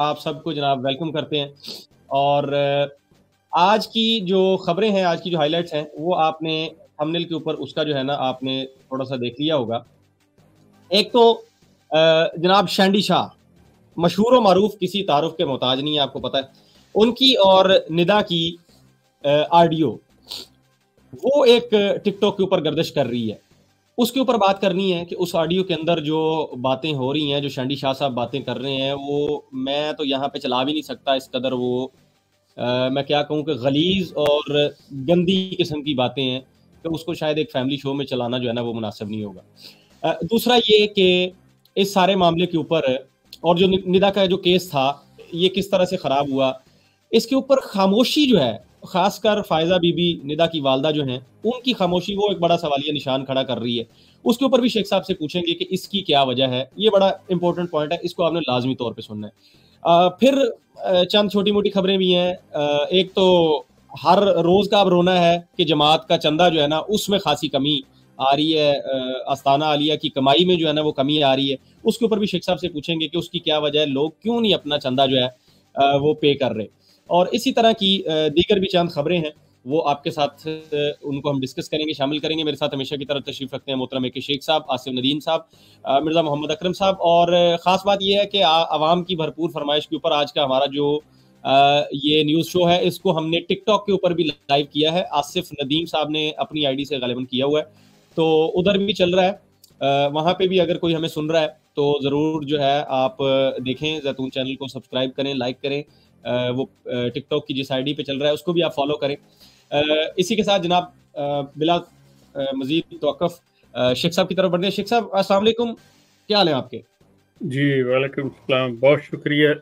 आप सबको जनाब वेलकम करते हैं। और आज की जो खबरें हैं, आज की जो हाइलाइट्स हैं, वो आपने थंबनेल के ऊपर उसका जो है ना आपने थोड़ा सा देख लिया होगा। एक तो जनाब शैंडी शाह, मशहूर व मारूफ, किसी तारुफ के मोहताज नहीं है, आपको पता है। उनकी और निदा की ऑडियो, वो एक टिकटॉक के ऊपर गर्दिश कर रही है। उसके ऊपर बात करनी है कि उस ऑडियो के अंदर जो बातें हो रही हैं, जो शैंडी शाह साहब बातें कर रहे हैं, वो मैं तो यहाँ पे चला भी नहीं सकता। इस कदर वो मैं क्या कहूँ कि गलीज और गंदी किस्म की बातें हैं कि उसको शायद एक फैमिली शो में चलाना जो है ना वो मुनासिब नहीं होगा। दूसरा ये कि इस सारे मामले के ऊपर और जो निदा का जो केस था, ये किस तरह से ख़राब हुआ, इसके ऊपर खामोशी जो है, खासकर फायजा बीबी निदा की वालदा जो हैं, उनकी खामोशी वो एक बड़ा सवालिया निशान खड़ा कर रही है। उसके ऊपर भी शेख साहब से पूछेंगे कि इसकी क्या वजह है। ये बड़ा इंपॉर्टेंट पॉइंट है, इसको आपने लाजमी तौर पे सुनना है। फिर चंद छोटी मोटी खबरें भी हैं। एक तो हर रोज़ का अब रोना है कि जमात का चंदा जो है ना उसमें खासी कमी आ रही है, अस्ताना आलिया की कमाई में जो है ना वो कमी आ रही है। उसके ऊपर भी शेख साहब से पूछेंगे कि उसकी क्या वजह है, लोग क्यों नहीं अपना चंदा जो है वो पे कर रहे। और इसी तरह की दीगर भी चंद खबरें हैं, वो आपके साथ उनको हम डिस्कस करेंगे, शामिल करेंगे। मेरे साथ हमेशा की तरफ तशरीफ रखते हैं मोहतरम के शेख साहब, आसिफ नदीन साहब, मिर्ज़ा मोहम्मद अकरम साहब। और ख़ास बात यह है कि आवाम की भरपूर फरमाइश के ऊपर आज का हमारा जो ये न्यूज़ शो है, इसको हमने टिकटॉक के ऊपर भी लाइव किया है। आसिफ नदीम साहब ने अपनी आई डी से गालिबन किया हुआ है, तो उधर भी चल रहा है। वहाँ पर भी अगर कोई हमें सुन रहा है तो ज़रूर जो है आप देखें, जैतून चैनल को सब्सक्राइब करें, लाइक करें। वो टिकटॉक की जिस आईडी पे चल रहा है उसको भी आप फॉलो करें। इसी के साथ जनाब बिला मजीद तौक़ुफ़ शेख साहब की तरफ बढ़ते हैं। शेख साहब अस्सलाम वालेकुम, क्या हाल है आपके? जी वालेकुम सलाम, बहुत शुक्रिया।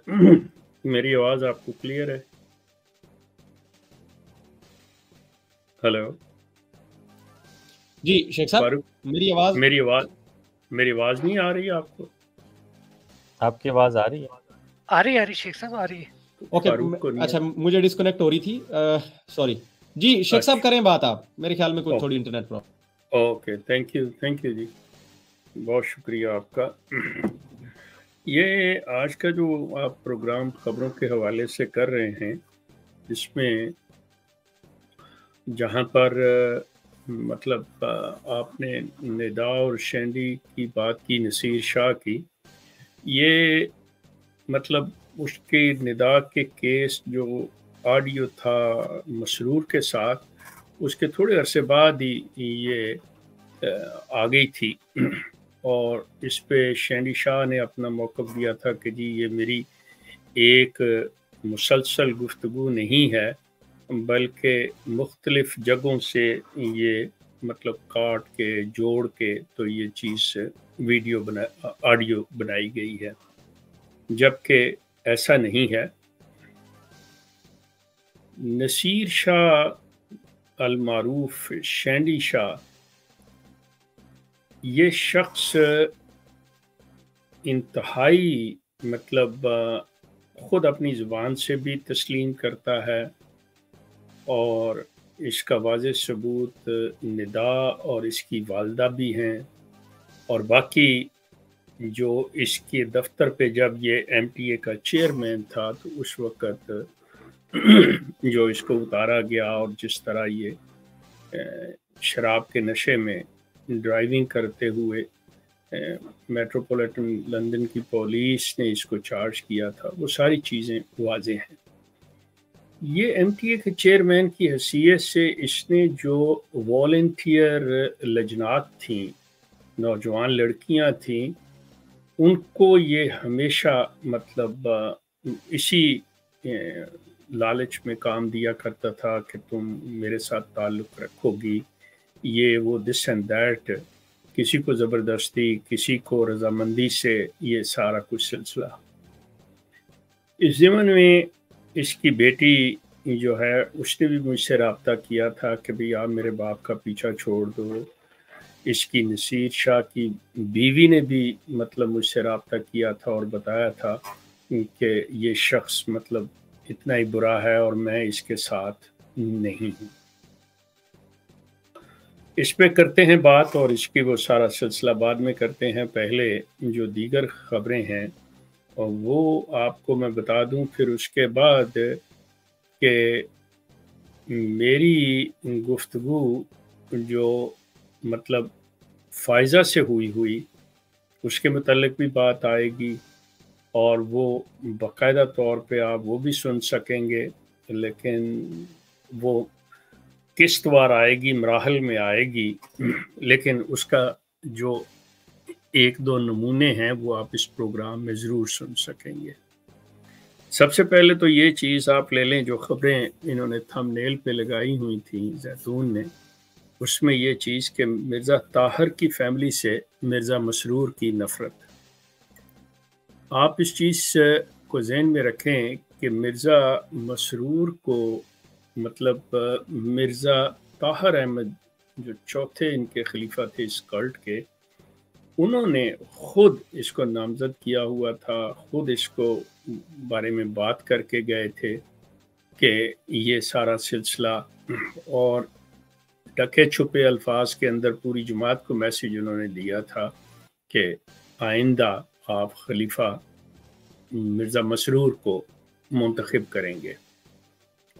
मेरी आवाज़ आपको क्लियर है? हेलो जी शेख साहब, मेरी आवाज़ नहीं आ रही है आपको? आपकी आवाज़ आ रही है? आ रही शेख साहब, आ रही है। ओके अच्छा, मुझे डिस्कनेक्ट हो रही थी, सॉरी जी। शेख साहब करें बात आप, मेरे ख्याल में कोई थोड़ी internet problem. Okay thank you जी, बहुत शुक्रिया आपका। ये आज का जो आप प्रोग्राम खबरों के हवाले से कर रहे हैं, इसमें जहां पर मतलब आपने निदा और शैंडी की बात की, नसीर शाह की, ये मतलब उसके निदा के केस जो ऑडियो था मसरूर के साथ, उसके थोड़े अरसे बाद ही ये आ गई थी। और इस पे शैंडी शाह ने अपना मौक़िफ़ दिया था कि जी ये मेरी एक मुसलसल गुफ्तगू नहीं है, बल्कि मुख्तलिफ़ जगहों से ये मतलब काट के जोड़ के तो ये चीज़ ऑडियो बनाई गई है, जबकि ऐसा नहीं है। नसीर शाह अलमारूफ शैंडी शाह, ये शख्स इंतहाई मतलब ख़ुद अपनी ज़ुबान से भी तस्लीम करता है, और इसका वाज़ेह सबूत निदा और इसकी वालदा भी हैं। और बाकी जो इसके दफ्तर पे जब ये MTA का चेयरमैन था, तो उस वक़्त जो इसको उतारा गया और जिस तरह ये शराब के नशे में ड्राइविंग करते हुए मेट्रोपॉलिटन लंदन की पुलिस ने इसको चार्ज किया था, वो सारी चीज़ें वाज़ेह हैं। ये MTA के चेयरमैन की हैसियत से इसने जो वॉलंटियर लजनात थी, नौजवान लड़कियां थीं, उनको ये हमेशा मतलब इसी लालच में काम दिया करता था कि तुम मेरे साथ ताल्लुक़ रखोगी, ये वो दिस एंड दैट, किसी को ज़बरदस्ती, किसी को रजामंदी से ये सारा कुछ सिलसिला। इस ज़मन में इसकी बेटी जो है उसने भी मुझसे रब्ता किया था कि भाई आप मेरे बाप का पीछा छोड़ दो। इसकी नसीर शाह की बीवी ने भी मतलब मुझसे रब्ता किया था और बताया था कि ये शख्स मतलब इतना ही बुरा है और मैं इसके साथ नहीं हूँ। इस पे करते हैं बात, और इसके वो सारा सिलसिला बाद में करते हैं। पहले जो दीगर खबरें हैं, और वो आपको मैं बता दूं। फिर उसके बाद के मेरी गुफ्तगू जो मतलब फ़ायज़ा से हुई उसके मतलब भी बात आएगी और वो बाकायदा तौर पे आप वो भी सुन सकेंगे, लेकिन वो किश्तवार आएगी, मराहल में आएगी, लेकिन उसका जो एक दो नमूने हैं वो आप इस प्रोग्राम में ज़रूर सुन सकेंगे। सबसे पहले तो ये चीज़ आप ले लें जो ख़बरें इन्होंने थंबनेल पे लगाई हुई थी जैतून ने, उसमें ये चीज़ कि मिर्ज़ा ताहिर की फैमिली से मिर्ज़ा मसरूर की नफ़रत। आप इस चीज़ को जहन में रखें कि मिर्ज़ा मसरूर को मतलब मिर्ज़ा ताहिर अहमद जो चौथे इनके खलीफा थे इस कल्ट के, उन्होंने ख़ुद इसको नामज़द किया हुआ था, ख़ुद इसको बारे में बात करके गए थे कि ये सारा सिलसिला, और ढके छुपे अल्फाज के अंदर पूरी जमात को मैसेज उन्होंने दिया था कि आइंदा आप खलीफा मिर्ज़ा मसरूर को मुंतखब करेंगे,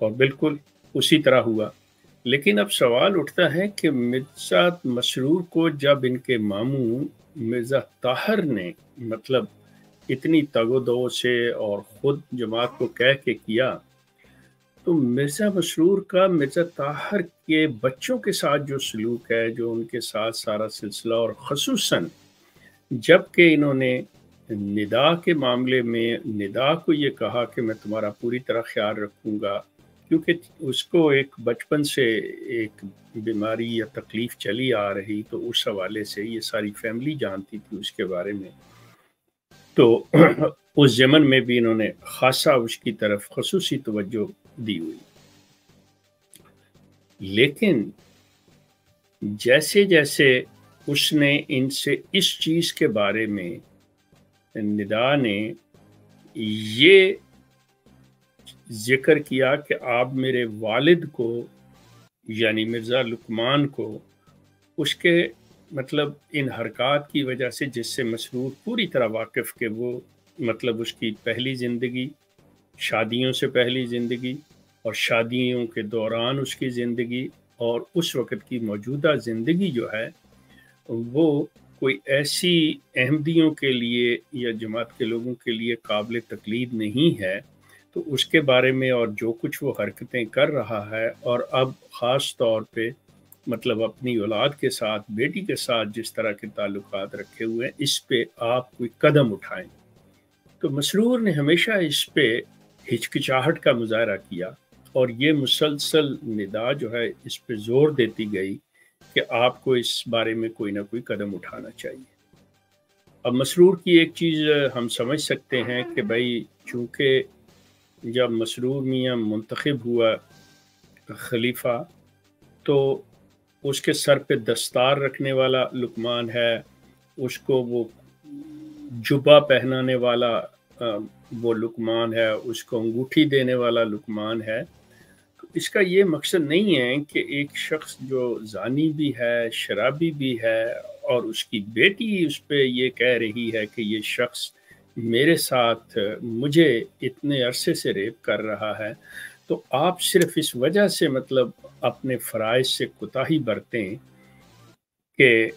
और बिल्कुल उसी तरह हुआ। लेकिन अब सवाल उठता है कि मिर्ज़ा मसरूर को जब इनके मामू मिर्ज़ा ताहिर ने मतलब इतनी तगोदो से और ख़ुद जमात को कह के किया, तो मिर्ज़ा मसरूर का मिर्ज़ा ताहिर के बच्चों के साथ जो सलूक है, जो उनके साथ सारा सिलसिला, और ख़ुसूसन जबकि इन्होंने निदा के मामले में निदा को ये कहा कि मैं तुम्हारा पूरी तरह ख्याल रखूँगा, क्योंकि उसको एक बचपन से एक बीमारी या तकलीफ़ चली आ रही, तो उस हवाले से ये सारी फैमिली जानती थी उसके बारे में, तो उस ज़मन में भी इन्होंने ख़ासा उसकी तरफ ख़ुसूसी तवज्जो दी हुई। लेकिन जैसे जैसे उसने इनसे इस चीज़ के बारे में निदा ने ये जिक्र किया कि आप मेरे वालिद को यानी मिर्ज़ा लुकमान को उसके मतलब इन हरकत की वजह से, जिससे मसरूर पूरी तरह वाकिफ़ के वो मतलब उसकी पहली ज़िंदगी, शादियों से पहली ज़िंदगी और शादियों के दौरान उसकी ज़िंदगी और उस वक़्त की मौजूदा ज़िंदगी जो है वो कोई ऐसी अहमदियों के लिए या जमात के लोगों के लिए काबिल तकलीद नहीं है, तो उसके बारे में और जो कुछ वो हरकतें कर रहा है, और अब ख़ास तौर पे मतलब अपनी औलाद के साथ, बेटी के साथ जिस तरह के ताल्लुकात रखे हुए हैं, इस पे आप कोई कदम उठाएं। तो मसरूर ने हमेशा इस पे हिचकिचाहट का मुजाहरा किया, और ये मुसलसल निदा जो है इस पे ज़ोर देती गई कि आपको इस बारे में कोई ना कोई कदम उठाना चाहिए। अब मसरूर की एक चीज़ हम समझ सकते हैं कि भाई चूँकि जब मसरूर मियाँ मुंतखब हुआ खलीफा, तो उसके सर पे दस्तार रखने वाला लुकमान है, उसको वो जुबा पहनाने वाला वो लुकमान है, उसको अंगूठी देने वाला लुकमान है। तो इसका ये मकसद नहीं है कि एक शख्स जो जानी भी है, शराबी भी है, और उसकी बेटी उस पर ये कह रही है कि ये शख्स मेरे साथ मुझे इतने अरसे से रेप कर रहा है, तो आप सिर्फ इस वजह से मतलब अपने फ़राइज़ से कोताही बरतें कि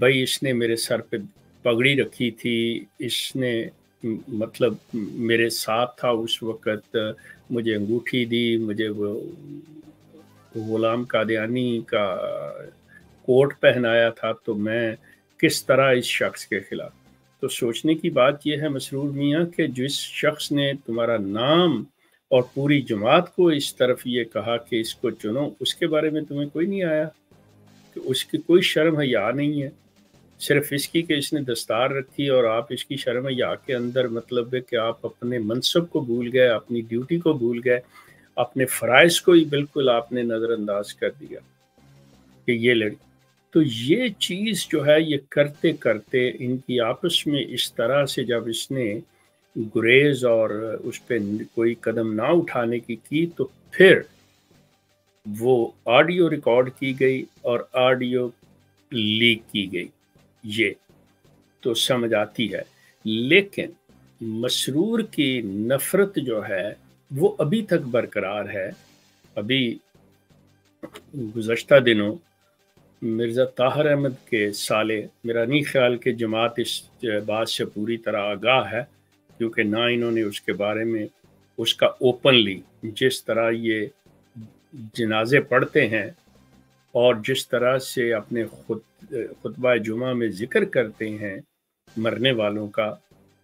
भाई इसने मेरे सर पे पगड़ी रखी थी, इसने मतलब मेरे साथ था उस वक़्त, मुझे अंगूठी दी, मुझे वो गुलाम कादियानी का कोट पहनाया था, तो मैं किस तरह इस शख्स के ख़िलाफ़। तो सोचने की बात यह है मसरूर मियाँ कि जिस शख्स ने तुम्हारा नाम और पूरी जमात को इस तरफ ये कहा कि इसको चुनो, उसके बारे में तुम्हें कोई नहीं आया कि उसकी कोई शर्म हया नहीं है, सिर्फ इसकी कि इसने दस्तार रखी, और आप इसकी शर्म हया के अंदर मतलब है कि आप अपने मनसब को भूल गए, अपनी ड्यूटी को भूल गए, अपने फ़राइज़ को ही बिल्कुल आपने नज़रअंदाज कर दिया कि ये लड़की। तो ये चीज़ जो है ये करते करते इनकी आपस में इस तरह से जब इसने गुरेज और उस पर कोई कदम ना उठाने की तो फिर वो ऑडियो रिकॉर्ड की गई और ऑडियो लीक की गई, ये तो समझ आती है। लेकिन मसरूर की नफ़रत जो है वो अभी तक बरकरार है। अभी गुज़श्ता दिनों मिर्ज़ा ताहिर अहमद के साले, मेरा नहीं ख्याल कि जमात इस बात से पूरी तरह आगाह है, क्योंकि ना इन्होंने उसके बारे में उसका ओपनली, जिस तरह ये जनाजे पढ़ते हैं और जिस तरह से अपने खुतबा जुमा में ज़िक्र करते हैं मरने वालों का,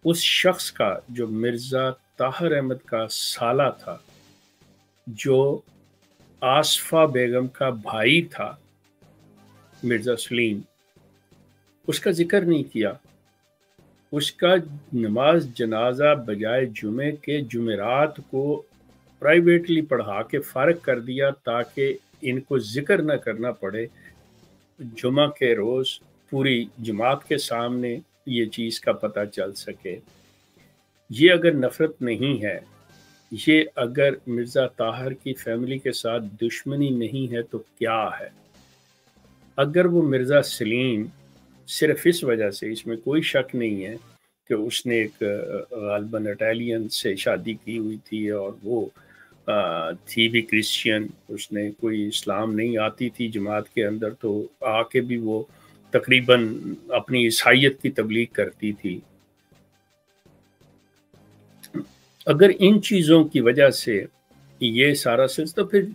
उस शख्स का जो मिर्ज़ा ताहिर अहमद का साला था, जो आसिफा बेगम का भाई था मिर्ज़ा सलीम, उसका ज़िक्र नहीं किया। उसका नमाज जनाजा बजाय जुमे के जुमेरात को प्राइवेटली पढ़ा के फ़र्क कर दिया ताकि इनको ज़िक्र न करना पड़े। जुमा के रोज़ पूरी जमात के सामने ये चीज़ का पता चल सके। ये अगर नफ़रत नहीं है, ये अगर मिर्ज़ा ताहिर की फैमिली के साथ दुश्मनी नहीं है तो क्या है? अगर वो मिर्ज़ा सलीम सिर्फ इस वजह से, इसमें कोई शक नहीं है कि उसने एक ग़ालिबन इटालियन से शादी की हुई थी और वो थी भी क्रिश्चियन, उसने कोई इस्लाम नहीं आती थी जमात के अंदर, तो आके भी वो तकरीबन अपनी ईसाईयत की तबलीग करती थी। अगर इन चीज़ों की वजह से ये सारा सिलसिला, तो फिर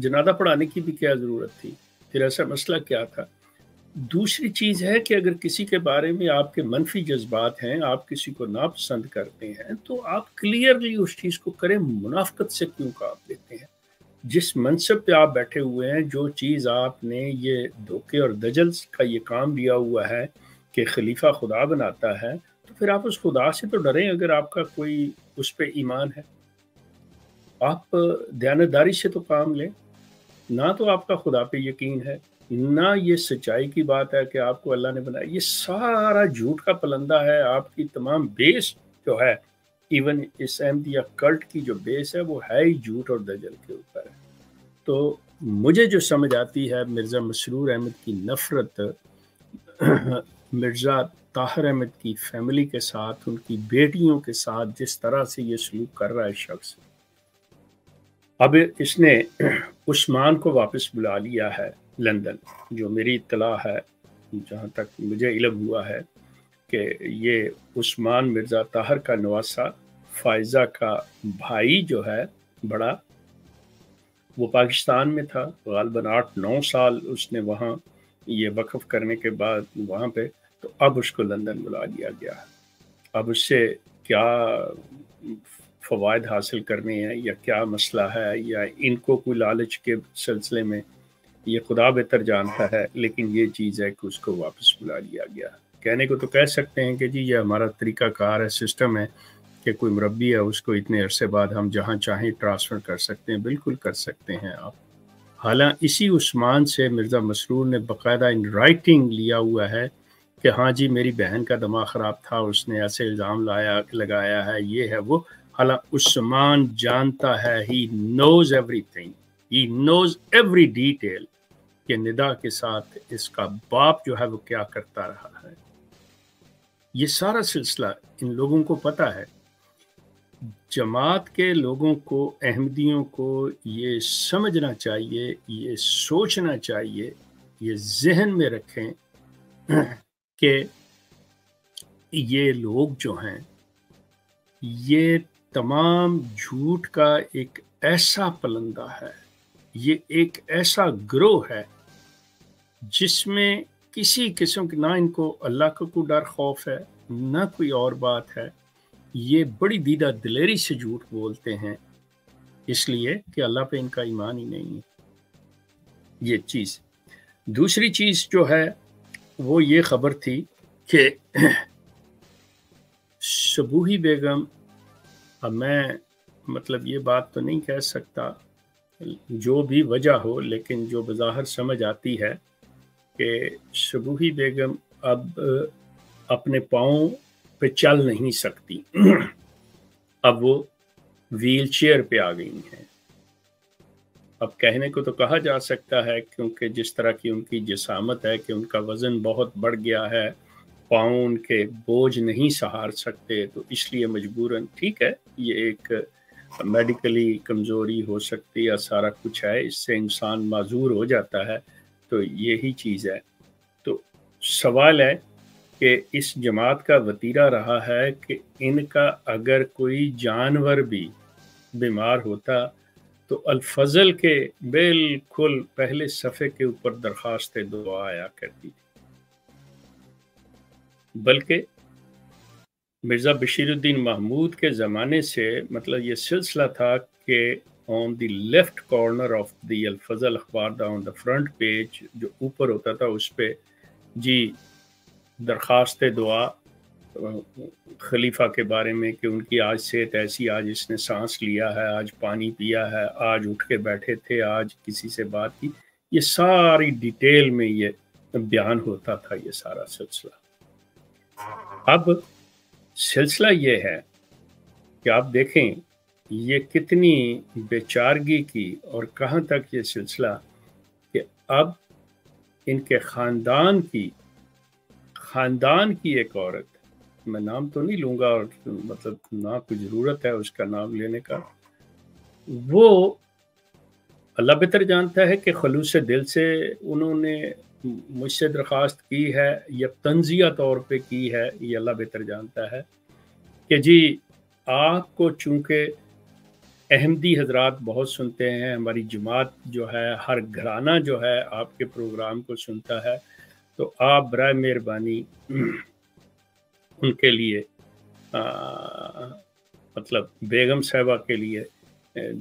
जनादा पढ़ाने की भी क्या ज़रूरत थी? फिर ऐसा मसला क्या था? दूसरी चीज़ है कि अगर किसी के बारे में आपके मनफी जज्बात हैं, आप किसी को नापसंद करते हैं, तो आप क्लियरली उस चीज़ को करें। मुनाफकत से क्यों काँप देते हैं? जिस मनसब पे आप बैठे हुए हैं, जो चीज़ आपने ये धोखे और दजल का ये काम लिया हुआ है कि खलीफा खुदा बनाता है, तो फिर आप उस खुदा से तो डरें अगर आपका कोई उस पर ईमान है। आप दयानतदारी से तो काम लें। ना तो आपका खुदा पे यकीन है, ना ये सच्चाई की बात है कि आपको अल्लाह ने बनाया। ये सारा झूठ का पलंदा है। आपकी तमाम बेस जो है, इवन इस अहमदिया कल्ट की जो बेस है, वो है ही झूठ और दजल के ऊपर है। तो मुझे जो समझ आती है, मिर्ज़ा मसरूर अहमद की नफ़रत मिर्ज़ा ताहिर अहमद की फैमिली के साथ, उनकी बेटियों के साथ जिस तरह से ये सलूक कर रहा है शख्स, अब इसने उस्मान को वापस बुला लिया है लंदन। जो मेरी इत्तला है, जहाँ तक मुझे इल्म हुआ है, कि ये उस्मान मिर्ज़ा ताहिर का नवासा, फ़ाइज़ा का भाई जो है बड़ा, वो पाकिस्तान में था ग़ालिबन 8-9 साल। उसने वहाँ ये वक़्फ़ करने के बाद वहाँ पे, तो अब उसको लंदन बुला लिया गया है। अब उससे क्या फ़वाद हासिल करने हैं या क्या मसला है, या इनको कोई लालच के सिलसिले में, ये खुदा बेहतर जानता है। लेकिन ये चीज़ है कि उसको वापस बुला लिया गया। कहने को तो कह सकते हैं कि जी ये हमारा तरीका कार है, सिस्टम है, कि कोई मुरब्बी है उसको इतने अरसे बाद हम जहाँ चाहें ट्रांसफ़र कर सकते हैं। बिल्कुल कर सकते हैं आप। हालांकि इसी उस्मान से मिर्ज़ा मसरूर ने बाकायदा इन राइटिंग लिया हुआ है कि हाँ जी मेरी बहन का दिमाग ख़राब था, उसने ऐसे इल्ज़ाम लगाया है, ये है वो। हालांकि उस्मान जानता है, he knows everything, he knows every detail, कि निदा के साथ इसका बाप जो है वो क्या करता रहा है। ये सारा सिलसिला इन लोगों को पता है। जमात के लोगों को, अहमदियों को ये समझना चाहिए, ये सोचना चाहिए, ये जहन में रखें कि ये लोग जो हैं, ये तमाम झूठ का एक ऐसा पलंदा है, ये एक ऐसा ग्रोह है जिसमें किसी किस्म के ना इनको अल्लाह का कोई डर खौफ है, ना कोई और बात है। ये बड़ी दीदा दिलेरी से झूठ बोलते हैं, इसलिए कि अल्लाह पे इनका ईमान ही नहीं है। ये चीज़। दूसरी चीज़ जो है वो ये ख़बर थी कि सबूही बेगम, अब मैं मतलब ये बात तो नहीं कह सकता जो भी वजह हो, लेकिन जो बज़ाहिर समझ आती है कि सबूही बेगम अब अपने पाँव पे चल नहीं सकती, अब वो व्हील चेयर पे आ गई हैं। अब कहने को तो कहा जा सकता है, क्योंकि जिस तरह की उनकी जिसामत है कि उनका वज़न बहुत बढ़ गया है, पाँव के बोझ नहीं सहार सकते, तो इसलिए मजबूरन ठीक है ये एक मेडिकली कमज़ोरी हो सकती है, सारा कुछ है, इससे इंसान माजूर हो जाता है, तो यही चीज़ है। तो सवाल है कि इस जमात का वतीरा रहा है कि इनका अगर कोई जानवर भी बीमार होता तो अल्फजल के बिल्कुल पहले सफ़े के ऊपर दरख्वास्त दुआ आया करती थी। बल्कि मिर्ज़ा बशीरुद्दीन महमूद के ज़माने से मतलब ये सिलसिला था कि on the left corner of the Alfazl अखबार the on the front page जो ऊपर होता था उस पर जी दरख्वास्त दुआ खलीफा के बारे में कि उनकी आज सेहत ऐसी, आज इसने सांस लिया है, आज पानी पिया है, आज उठ के बैठे थे, आज किसी से बात की, ये सारी डिटेल में ये बयान होता था ये सारा सिलसिला। अब सिलसिला ये है कि आप देखें ये कितनी बेचारगी की और कहाँ तक ये सिलसिला कि अब इनके ख़ानदान की एक औरत, मैं नाम तो नहीं लूँगा और मतलब ना कोई ज़रूरत है उसका नाम लेने का, वो अल्लाह बेहतर जानता है कि खलूस दिल से उन्होंने मुझसे दरख्वास्त की है या तंजिया तौर पे की है, ये अल्लाह बेहतर जानता है कि जी आपको चूँकि अहमदी हजरात बहुत सुनते हैं, हमारी जमात जो है हर घराना जो है आपके प्रोग्राम को सुनता है, तो आप बराए मेहरबानी उनके लिए मतलब बेगम साहिबा के लिए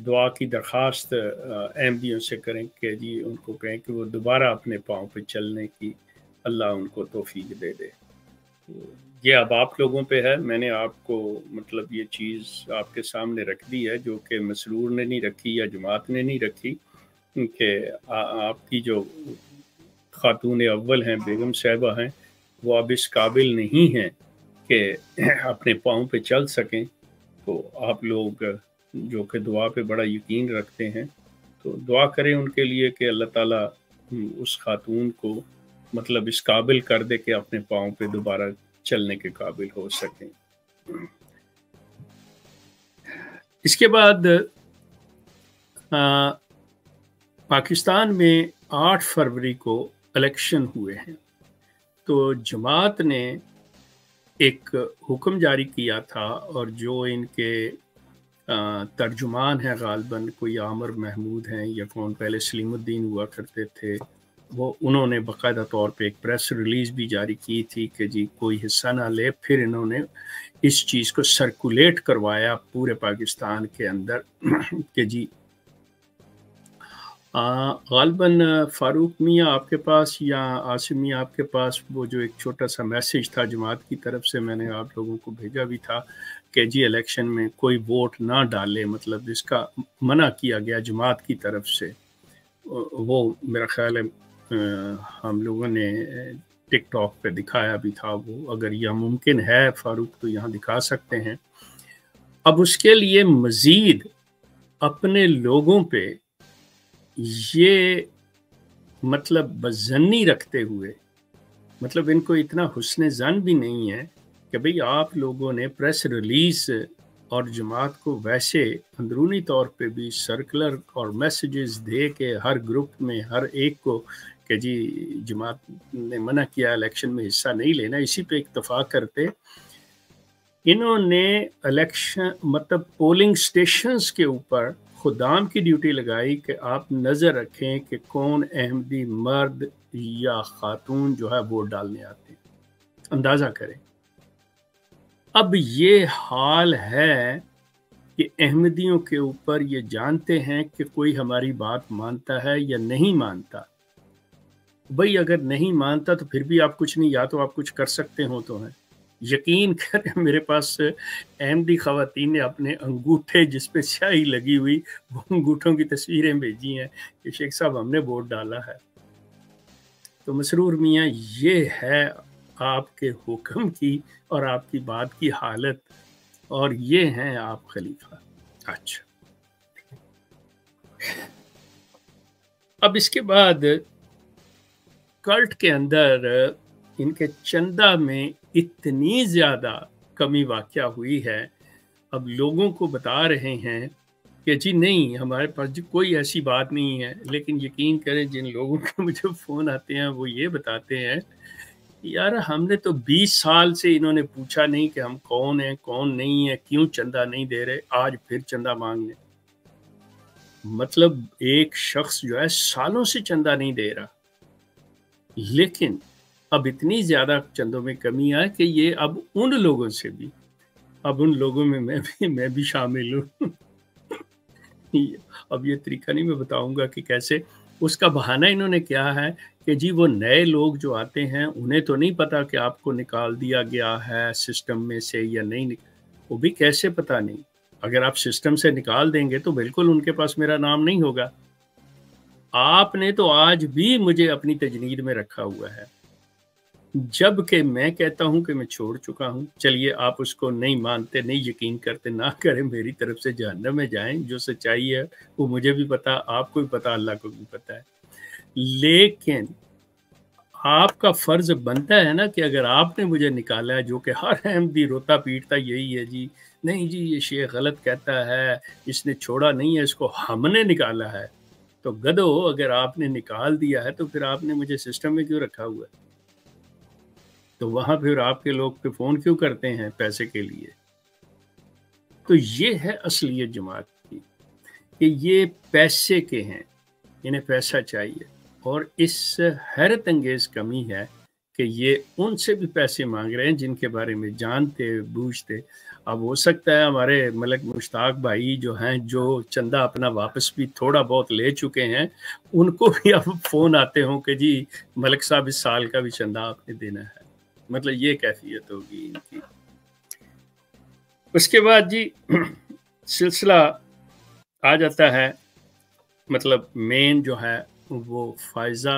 दुआ की दरख्वास्त अहमदियों से करें कि जी उनको कहें कि वो दोबारा अपने पाँव पे चलने की अल्लाह उनको तौफीक दे दे। ये अब आप लोगों पे है, मैंने आपको मतलब ये चीज़ आपके सामने रख दी है जो कि मसरूर ने नहीं रखी या जमात ने नहीं रखी कि आपकी जो खातून अव्वल हैं बेगम साहिबा हैं वो अब इस काबिल नहीं हैं कि अपने पाँव पे चल सकें, तो आप लोग जो कि दुआ पे बड़ा यकीन रखते हैं तो दुआ करें उनके लिए कि अल्लाह ताला उस खातून को मतलब इस काबिल कर दे कि अपने पाँव पे दोबारा चलने के काबिल हो सकें। इसके बाद पाकिस्तान में 8 फरवरी को इलेक्शन हुए हैं, तो जमात ने एक हुक्म जारी किया था और जो इनके तर्जुमान हैं गालबन कोई आमर महमूद हैं या कौन पहले सलीमुद्दीन हुआ करते थे, वो उन्होंने बाकायदा तौर पे एक प्रेस रिलीज़ भी जारी की थी कि जी कोई हिस्सा ना ले, फिर इन्होंने इस चीज़ को सर्कुलेट करवाया पूरे पाकिस्तान के अंदर कि जी गालबन फारूक मियाँ आपके पास या आसिम मियाँ आपके पास वो जो एक छोटा सा मैसेज था जमात की तरफ से, मैंने आप लोगों को भेजा भी था कि जी इलेक्शन में कोई वोट ना डाले, मतलब इसका मना किया गया जमात की तरफ से। वो मेरा ख़्याल है हम लोगों ने टिकटॉक पे दिखाया भी था वो, अगर यह मुमकिन है फारूक तो यहाँ दिखा सकते हैं। अब उसके लिए मज़ीद अपने लोगों पर ये मतलब बज़नी रखते हुए, मतलब इनको इतना हुस्न ज़न भी नहीं है कि भाई आप लोगों ने प्रेस रिलीज़ और जमात को वैसे अंदरूनी तौर पे भी सर्कुलर और मैसेजेस दे के हर ग्रुप में हर एक को कि जी जमात ने मना किया इलेक्शन में हिस्सा नहीं लेना, इसी पे इत्तफा करते। इन्होंने इलेक्शन मतलब पोलिंग स्टेशंस के ऊपर खुदाम की ड्यूटी लगाई कि आप नज़र रखें कि कौन अहमदी मर्द या खातून जो है वोट डालने आते हैं, अंदाज़ा करें। अब ये हाल है कि अहमदियों के ऊपर ये जानते हैं कि कोई हमारी बात मानता है या नहीं मानता, भाई अगर नहीं मानता तो फिर भी आप कुछ नहीं, या तो आप कुछ कर सकते हो तो हैं। यकीन करें मेरे पास अहमदी ख़वातीन ने अपने अंगूठे जिस पे स्याही लगी हुई वो अंगूठों की तस्वीरें भेजी हैं कि शेख साहब हमने वोट डाला है। तो मसरूर मियाँ ये है आपके हुक्म की और आपकी बात की हालत, और ये हैं आप खलीफा। अच्छा, अब इसके बाद कल्ट के अंदर इनके चंदा में इतनी ज़्यादा कमी वाक़या हुई है, अब लोगों को बता रहे हैं कि जी नहीं हमारे पास जी कोई ऐसी बात नहीं है। लेकिन यकीन करें जिन लोगों के मुझे फ़ोन आते हैं वो ये बताते हैं यार हमने तो 20 साल से इन्होंने पूछा नहीं कि हम कौन हैं कौन नहीं है, क्यों चंदा नहीं दे रहे, आज फिर चंदा मांगने। मतलब एक शख्स जो है सालों से चंदा नहीं दे रहा, लेकिन अब इतनी ज़्यादा चंदों में कमी आए कि ये अब उन लोगों से भी, अब उन लोगों में मैं भी शामिल हूँ। अब ये तरीका नहीं मैं बताऊँगा कि कैसे, उसका बहाना इन्होंने क्या है कि जी वो नए लोग जो आते हैं उन्हें तो नहीं पता कि आपको निकाल दिया गया है सिस्टम में से या नहीं, वो भी कैसे पता नहीं, अगर आप सिस्टम से निकाल देंगे तो बिल्कुल उनके पास मेरा नाम नहीं होगा। आपने तो आज भी मुझे अपनी तजनीद में रखा हुआ है, जबकि मैं कहता हूं कि मैं छोड़ चुका हूं। चलिए आप उसको नहीं मानते, नहीं यकीन करते, ना करें, मेरी तरफ से जहन्नम में जाएं। जो सच्चाई है वो मुझे भी पता, आपको भी पता, अल्लाह को भी पता है। लेकिन आपका फर्ज बनता है ना कि अगर आपने मुझे निकाला है, जो कि हर अहमदी रोता पीटता यही है जी नहीं जी ये शेख गलत कहता है, इसने छोड़ा नहीं है, इसको हमने निकाला है। तो गधो, अगर आपने निकाल दिया है तो फिर आपने मुझे सिस्टम में क्यों रखा हुआ है? तो वहाँ फिर आपके लोग पे फ़ोन क्यों करते हैं पैसे के लिए? तो ये है असलियत जमात की कि ये पैसे के हैं, इन्हें पैसा चाहिए। और इस हैरत अंगेज़ कमी है कि ये उनसे भी पैसे मांग रहे हैं जिनके बारे में जानते बूझते। अब हो सकता है हमारे मलक मुश्ताक भाई जो हैं, जो चंदा अपना वापस भी थोड़ा बहुत ले चुके हैं, उनको भी अब फ़ोन आते हों कि जी मलक साहब इस साल का भी चंदा आपने देना है। मतलब ये कैफियत होगी इनकी। उसके बाद जी सिलसिला आ जाता है, मतलब मेन जो है वो फायज़ा,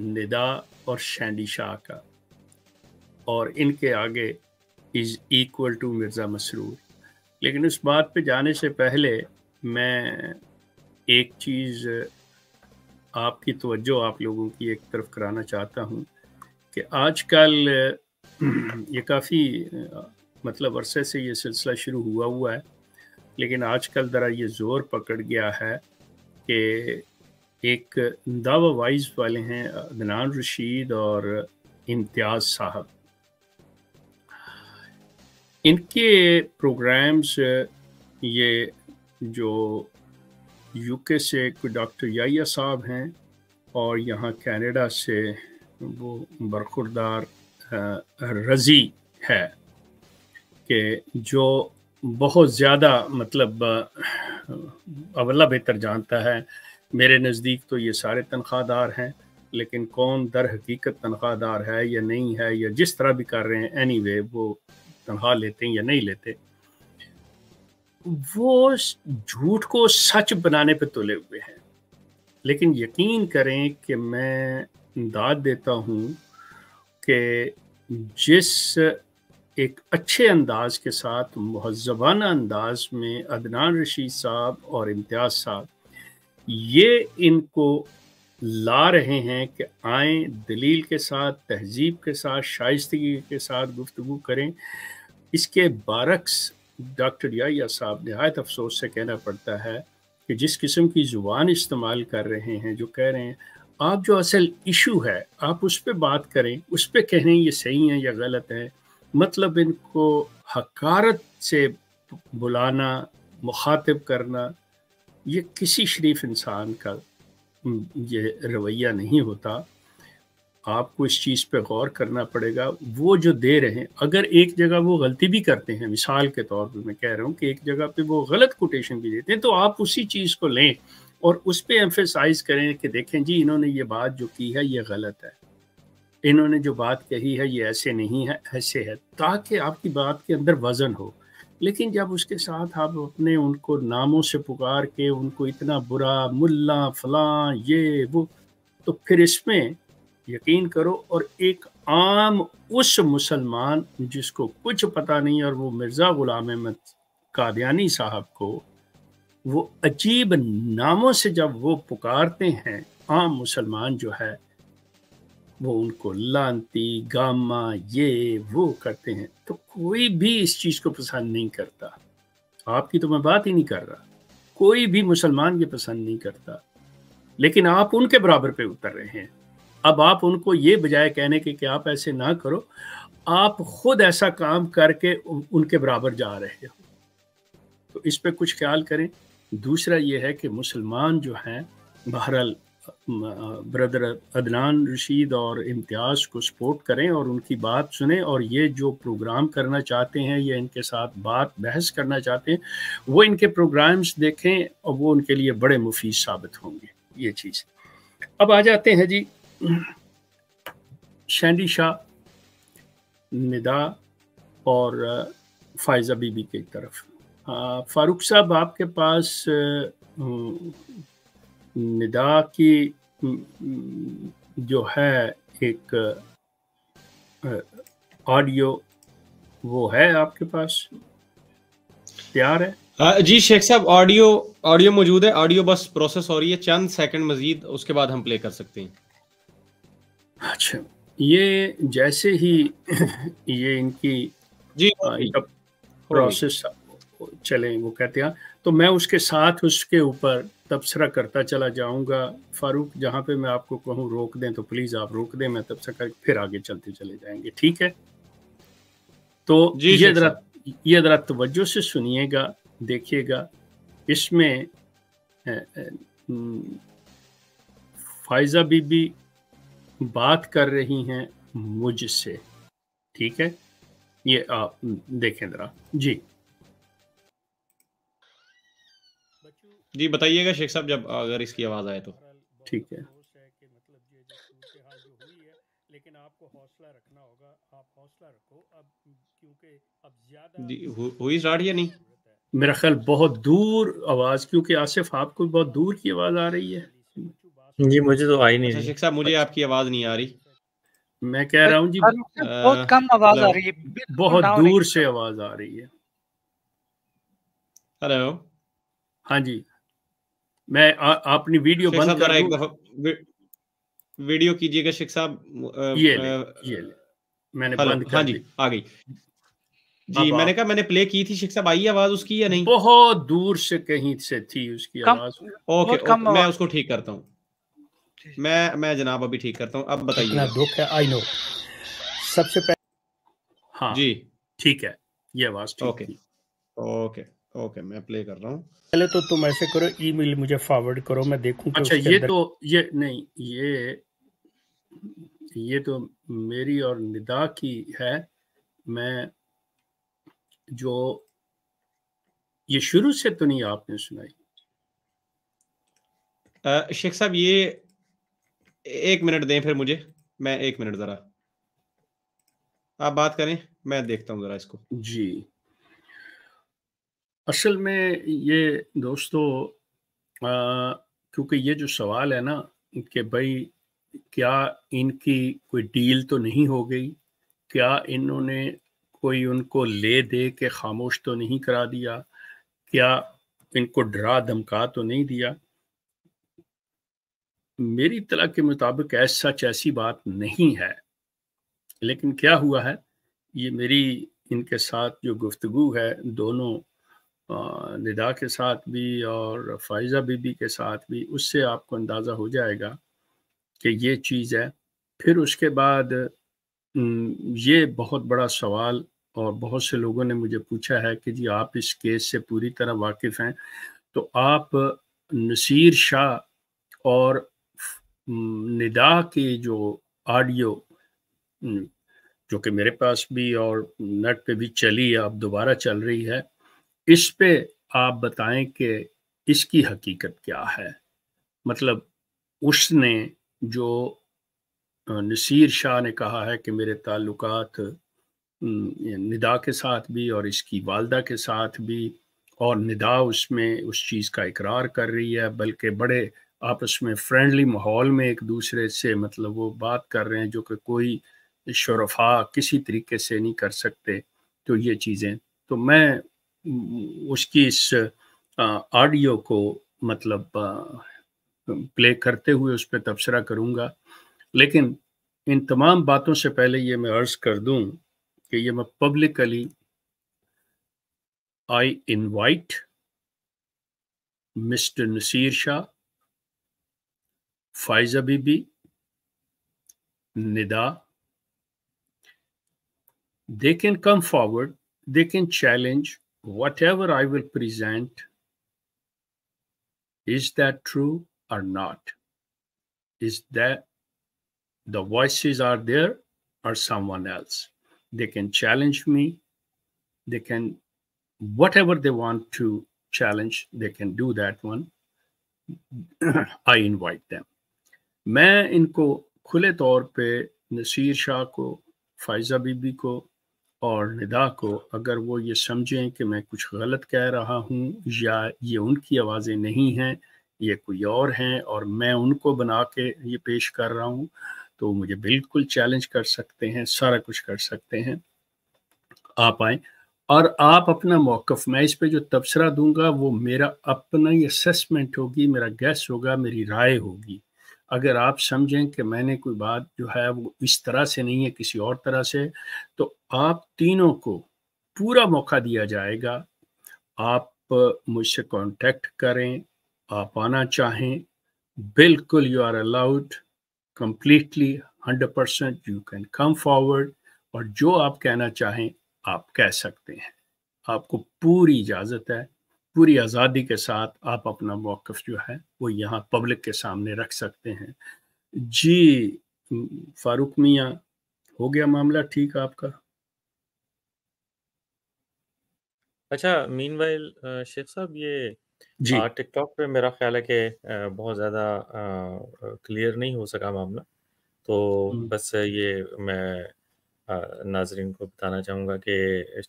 निदा और शैंडी शाह का, और इनके आगे is equal to Mirza Masroor. लेकिन उस बात पे जाने से पहले मैं एक चीज़ आपकी तवज्जो आप लोगों की एक तरफ कराना चाहता हूँ कि आजकल ये काफ़ी मतलब अरसे से ये सिलसिला शुरू हुआ है, लेकिन आजकल ज़रा ये ज़ोर पकड़ गया है कि एक दावा वाइज वाले हैं अदनान रशीद और इम्तियाज़ साहब, इनके प्रोग्राम्स ये जो यूके से डॉक्टर याहिया साहब हैं और यहाँ कनाडा से वो बरखुरदार रज़ी है कि जो बहुत ज़्यादा मतलब अवला बेहतर जानता है। मेरे नज़दीक तो ये सारे तनख्वाहदार हैं, लेकिन कौन दर हकीकत तनख्वाहदार है या नहीं है या जिस तरह भी कर रहे हैं, एनीवे वो तनख्वाह लेते हैं या नहीं लेते, वो झूठ को सच बनाने पे तुले हुए हैं। लेकिन यकीन करें कि मैं दाद देता हूँ कि जिस एक अच्छे अंदाज के साथ महज़बाना अंदाज में अदनान रशीद साहब और इम्तियाज़ साहब ये इनको ला रहे हैं कि आएँ दलील के साथ, तहजीब के साथ, शाइस्तगी के साथ गुफ्तगू करें। इसके बारक्स डॉक्टर याहिया साहब, नहायत अफसोस से कहना पड़ता है कि जिस किस्म की ज़ुबान इस्तेमाल कर रहे हैं, जो कह रहे हैं आप जो असल इशू है आप उस पर बात करें, उस पर कहें ये सही है या गलत है। मतलब इनको हकारत से बुलाना, मुखातिब करना, ये किसी शरीफ इंसान का ये रवैया नहीं होता। आपको इस चीज़ पे गौर करना पड़ेगा। वो जो दे रहे हैं, अगर एक जगह वो गलती भी करते हैं, मिसाल के तौर पे मैं कह रहा हूँ कि एक जगह पे वो गलत कोटेशन भी देते हैं, तो आप उसी चीज़ को लें और उस पे एम्फेसाइज करें कि देखें जी इन्होंने ये बात जो की है ये गलत है, इन्होंने जो बात कही है ये ऐसे नहीं है, ऐसे है, ताकि आपकी बात के अंदर वज़न हो। लेकिन जब उसके साथ आप अपने उनको नामों से पुकार के उनको इतना बुरा, मुल्ला फलां ये वो, तो फिर इसमें यकीन करो, और एक आम उस मुसलमान जिसको कुछ पता नहीं, और वो मिर्ज़ा गुलाम अहमद कादियानी साहब को वो अजीब नामों से जब वो पुकारते हैं, आम मुसलमान जो है वो उनको लानती गामा ये वो करते हैं, तो कोई भी इस चीज़ को पसंद नहीं करता। आपकी तो मैं बात ही नहीं कर रहा, कोई भी मुसलमान ये पसंद नहीं करता, लेकिन आप उनके बराबर पे उतर रहे हैं। अब आप उनको ये बजाय कहने के कि आप ऐसे ना करो, आप खुद ऐसा काम करके उनके बराबर जा रहे हो, तो इस पे कुछ ख्याल करें। दूसरा ये है कि मुसलमान जो हैं, बहरहाल ब्रदर अदनान रशीद और इम्तियाज़ को सपोर्ट करें और उनकी बात सुने, और ये जो प्रोग्राम करना चाहते हैं या इनके साथ बात बहस करना चाहते हैं वो इनके प्रोग्राम्स देखें, और वो उनके लिए बड़े मुफीद साबित होंगे ये चीज़। अब आ जाते हैं जी शैंडी शाह, निदा और फायजा बीबी की तरफ। फारूक साहब, आपके पास निदा की जो है एक ऑडियो वो है आपके पास तैयार है? जी शेख साहब, ऑडियो मौजूद है, ऑडियो बस प्रोसेस हो रही है, चंद सेकंड मजीद उसके बाद हम प्ले कर सकते हैं। अच्छा, ये जैसे ही ये इनकी जी प्रोसेस चले वो कहते हैं, तो मैं उसके साथ उसके ऊपर तबसरा करता चला जाऊंगा। फारूक, जहां पे मैं आपको कहूँ रोक दें तो प्लीज आप रोक दें, मैं तबसरा करके फिर आगे चलते चले जाएंगे, ठीक है? तो ये जरा तवज्जो से सुनिएगा, देखिएगा। इसमें फायजा बीबी बात कर रही हैं मुझसे, ठीक है? ये आप देखें जरा। जी जी बताइएगा शेख साहब, जब अगर इसकी आवाज आए तो। ठीक है, लेकिन आपको हौसला रखना होगा, आप हौसला रखो। अब क्योंकि अब ज्यादा हुई स्टार्ट या नहीं? मेरा ख्याल बहुत दूर आवाज, क्योंकि आसिफ आपको बहुत दूर की आवाज आ रही है। जी मुझे तो आई नहीं। शेख साहब मुझे आपकी आवाज नहीं आ रही, मैं कह रहा हूँ जी बहुत कम आवाज आ रही है, बहुत दूर से आवाज आ रही है। हेलो, हाँ जी, मैं आपने वीडियो बंद कर एक दफा वीडियो कीजिएगा शेख साहब। ये मैंने बंद कर दी। आ गई जी, मैंने कहा मैंने प्ले की थी शेख साहब, आई आवाज उसकी या नहीं? बहुत दूर से कहीं से थी उसकी आवाज। ओके, मैं उसको ठीक करता हूँ, मैं जनाब अभी ठीक करता हूँ। अब बताइए। दुख है, आई नो। सबसे पहले हाँ जी ठीक है, ये आवाज ठीक है। ओके ओके, मैं प्ले कर रहा हूँ। पहले तो तुम ऐसे करो, ईमेल मुझे फॉरवर्ड करो, मैं देखूँ। अच्छा, ये तो ये नहीं, ये तो मेरी और निदा की है। मैं जो ये शुरू से तो नहीं आपने सुनाई शेख साहब, ये एक मिनट दें फिर मुझे, मैं एक मिनट जरा आप बात करें, मैं देखता हूँ जरा इसको। जी असल में ये दोस्तों, क्योंकि ये जो सवाल है ना कि भाई क्या इनकी कोई डील तो नहीं हो गई, क्या इन्होंने कोई उनको ले दे के खामोश तो नहीं करा दिया, क्या इनको डरा धमका तो नहीं दिया। मेरी इत्तला के मुताबिक ऐसी बात नहीं है, लेकिन क्या हुआ है, ये मेरी इनके साथ जो गुफ्तगू है, दोनों निदा के साथ भी और फायजा बीबी के साथ भी, उससे आपको अंदाज़ा हो जाएगा कि ये चीज़ है। फिर उसके बाद ये बहुत बड़ा सवाल, और बहुत से लोगों ने मुझे पूछा है कि जी आप इस केस से पूरी तरह वाकिफ़ हैं, तो आप नसीर शाह और निदा की जो ऑडियो जो कि मेरे पास भी और नेट पे भी चली, अब दोबारा चल रही है, इस पे आप बताएं कि इसकी हकीकत क्या है। मतलब उसने जो नसीर शाह ने कहा है कि मेरे ताल्लुकात निदा के साथ भी और इसकी वालदा के साथ भी, और निदा उसमें उस चीज़ का इकरार कर रही है, बल्कि बड़े आपस में फ्रेंडली माहौल में एक दूसरे से मतलब वो बात कर रहे हैं जो कि कोई शरफा किसी तरीके से नहीं कर सकते। तो ये चीज़ें, तो मैं उसकी इस ऑडियो को मतलब प्ले करते हुए उस पर तबसरा करूँगा। लेकिन इन तमाम बातों से पहले ये मैं अर्ज कर दूं कि ये मैं publicly I invite mister Naseer Shah, Faiza Bibi, Nida, they can come forward, they can challenge whatever I will present. Is that true or not? Is that the voices are there or someone else? They can challenge me, they can whatever they want to challenge, they can do that one. I invite them. मैं इनको खुले तौर पे नसीर शाह को, Pfizer बीबी को और निदा को, अगर वो ये समझें कि मैं कुछ गलत कह रहा हूँ या ये उनकी आवाज़ें नहीं हैं, ये कोई और हैं और मैं उनको बना के ये पेश कर रहा हूँ, तो मुझे बिल्कुल चैलेंज कर सकते हैं, सारा कुछ कर सकते हैं। आप आएँ और आप अपना मौक़िफ़, मैं इस पे जो तबसरा दूंगा वो मेरा अपना ही असेसमेंट होगी, मेरा गैस होगा, मेरी राय होगी। अगर आप समझें कि मैंने कोई बात जो है वो इस तरह से नहीं है किसी और तरह से, तो आप तीनों को पूरा मौका दिया जाएगा। आप मुझसे कांटेक्ट करें, आप आना चाहें, बिल्कुल you are allowed completely 100%, you can come forward और जो आप कहना चाहें आप कह सकते हैं। आपको पूरी इजाज़त है, पूरी आज़ादी के साथ आप अपना मौक़िफ़ जो है वो यहाँ पब्लिक के सामने रख सकते हैं। जी फारूक मियाँ, हो गया मामला ठीक आपका? अच्छा, मीनवाइल शेख साहब ये जी टिकटॉक पे मेरा ख्याल है कि बहुत ज़्यादा क्लियर नहीं हो सका मामला, तो बस ये मैं नाजरीन को बताना चाहूँगा कि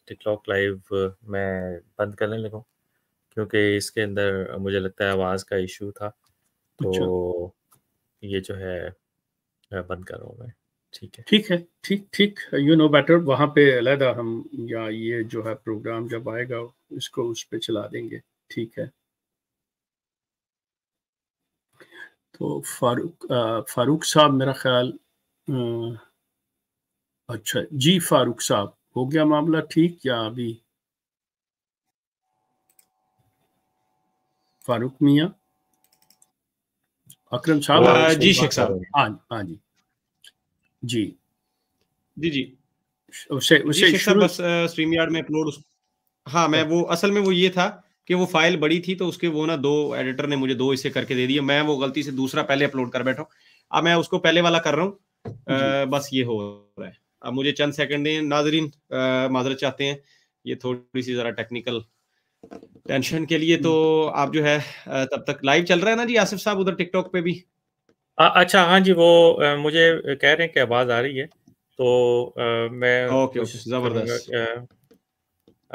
टिकटॉक लाइव मैं बंद करने लगा क्योंकि इसके अंदर मुझे लगता है आवाज़ का इशू था, तो ये जो है बंद कर रहा हूँ मैं। ठीक है, ठीक है, ठीक ठीक, यू नो बेटर। वहाँ पे अलहदा हम या ये जो है प्रोग्राम जब आएगा इसको उस पे चला देंगे। ठीक है, तो फारूक साहब मेरा ख्याल अच्छा जी, फारूक साहब हो गया मामला ठीक या अभी? फारूक मियां, अकरम साहब जी, शेख साहब, हाँ जी जी जी जी, उसे उसे शेख साहब बस स्ट्रीमयार्ड में अपलोड, हाँ मैं वो असल में वो ये था कि वो फाइल बड़ी थी तो उसके वो ना दो एडिटर ने मुझे दो हिस्से करके दे दिए, मैं वो गलती से दूसरा पहले अपलोड कर बैठा हूँ, अब मैं उसको पहले वाला कर रहा हूँ, बस ये हो रहा है। अब मुझे चंद सेकंड दें नाजरीन, माजरत चाहते हैं ये थोड़ी सी जरा टेक्निकल टेंशन के लिए। तो आप जो है तब तक लाइव चल रहा है ना जी आसिफ साहब उधर टिकटॉक पे भी? अच्छा हाँ जी, वो मुझे कह रहे हैं कि आवाज आ रही है, तो मैं ओके जबरदस्त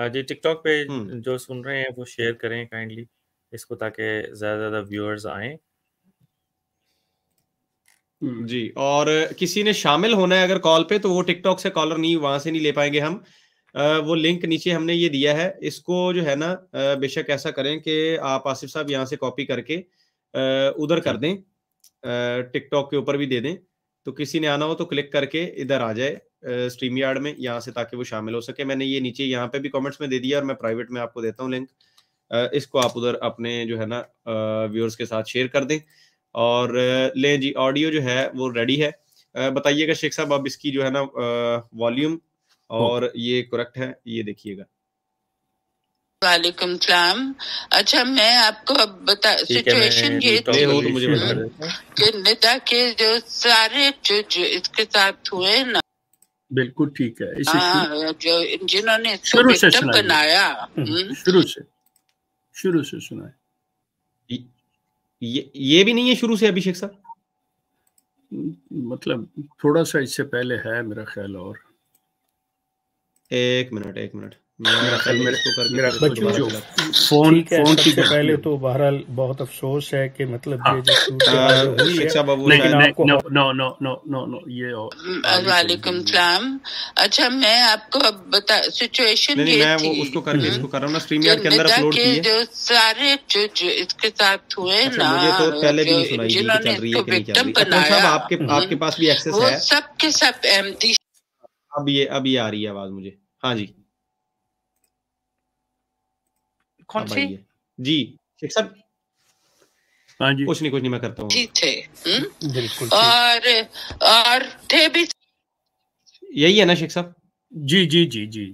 जी। टिकटॉक पे जो सुन रहे हैं वो शेयर करें काइंडली इसको, ताकि ज्यादा व्यूअर्स आए जी। और किसी ने शामिल होना है अगर कॉल पे, तो वो टिकटॉक से कॉलर नहीं, वहां से नहीं ले पाएंगे हम, वो लिंक नीचे हमने ये दिया है, इसको जो है ना बेशक ऐसा करें कि आप आसिफ साहब यहाँ से कॉपी करके उधर कर दें, टिकटॉक के ऊपर भी दे दें, तो किसी ने आना हो तो क्लिक करके इधर आ जाए स्ट्रीमयार्ड में यहाँ से, ताकि वो शामिल हो सके। मैंने ये नीचे यहाँ पे भी कमेंट्स में दे दिया और मैं प्राइवेट में आपको देता हूँ लिंक, इसको आप उधर अपने जो है ना व्यूअर्स के साथ शेयर कर दें। और लें जी, ऑडियो जो है वो रेडी है, बताइएगा शेख साहब आप इसकी जो है ना वॉल्यूम, और ये करेक्ट है, ये देखिएगा। वालेकुम सलाम। अच्छा मैं आपको अब बता, सिचुएशन ये थी तो मुझे बता कि निदा के जो सारे जो इसके साथ हुए ना, बिल्कुल ठीक है, जो जिन्होंने इसको विक्टिम बनाया शुरू से सुना है, ये भी नहीं है शुरू से अभिषेक साहब, मतलब थोड़ा सा इससे पहले है मेरा ख्याल। और एक मिनट पहले तो बहरहाल बहुत अफसोस है कि मतलब अच्छा मैं आपको अब बता सिचुएशन उसको कर रहा हूँ स्ट्रीमयार्ड के अंदर अपलोड किए जो सारे जो इसके साथ हुए ना जिन्होंने इसको विक्टिम बनाया आपके पास भी एक्सेस है सबके सब एमटी अब ये आ रही है आवाज मुझे। हाँ जी कौन सी जी शेख साहब कुछ नहीं मैं करता हूँ बिल्कुल और थे भी यही है ना शेख साहब जी जी जी जी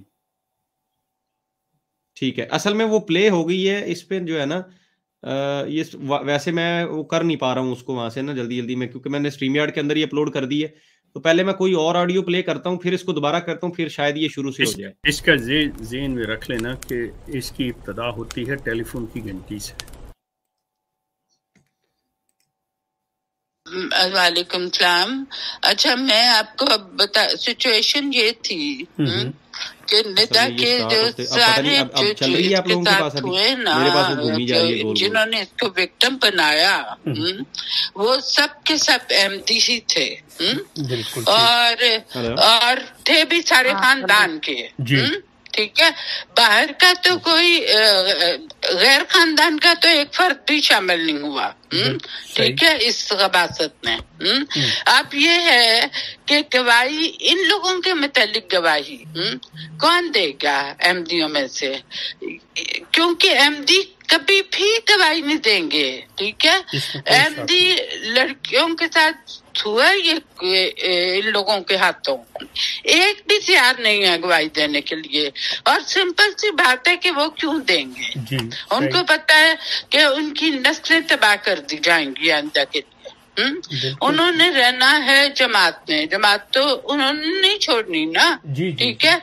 ठीक है। असल में वो प्ले हो गई है इस पे जो है ना ये वैसे मैं वो कर नहीं पा रहा हूँ उसको वहां से ना जल्दी जल्दी में क्योंकि मैंने स्ट्रीमयार्ड के अंदर ही अपलोड कर दी है तो पहले मैं कोई और ऑडियो प्ले करता हूँ फिर इसको दोबारा करता हूँ फिर शायद ये शुरू से हो जाए। इसका ज़हन में रख लेना कि इसकी इब्तिदा होती है टेलीफोन की घंटी से। वालेकुम सलाम। अच्छा मैं आपको अब बता सिचुएशन ये थी कि निदा के जो सारे जो इसके साथ हुए ना जिन्होंने इसको विक्टिम बनाया वो सब के सब एमटी ही थे और थे भी सारे खानदान के ठीक है। बाहर का तो कोई गैर खानदान का तो एक फर्द भी शामिल नहीं हुआ ठीक है इस खबासत में। अब ये है कि गवाही इन लोगों के मतलब गवाही कौन देगा एमडीओ में से क्योंकि एमडी कभी भी गवाही नहीं देंगे ठीक है। एमडी लड़कियों के साथ हुआ ये इन लोगों के हाथों एक भी तैयार नहीं है अगवाई देने के लिए और सिंपल सी बात है कि वो क्यों देंगे उनको पता है कि उनकी नस्लें तबाह कर दी जाएंगी अंदा के लिए। उन्होंने रहना है जमात में जमात तो उन्होंने नहीं छोड़नी ना ठीक है।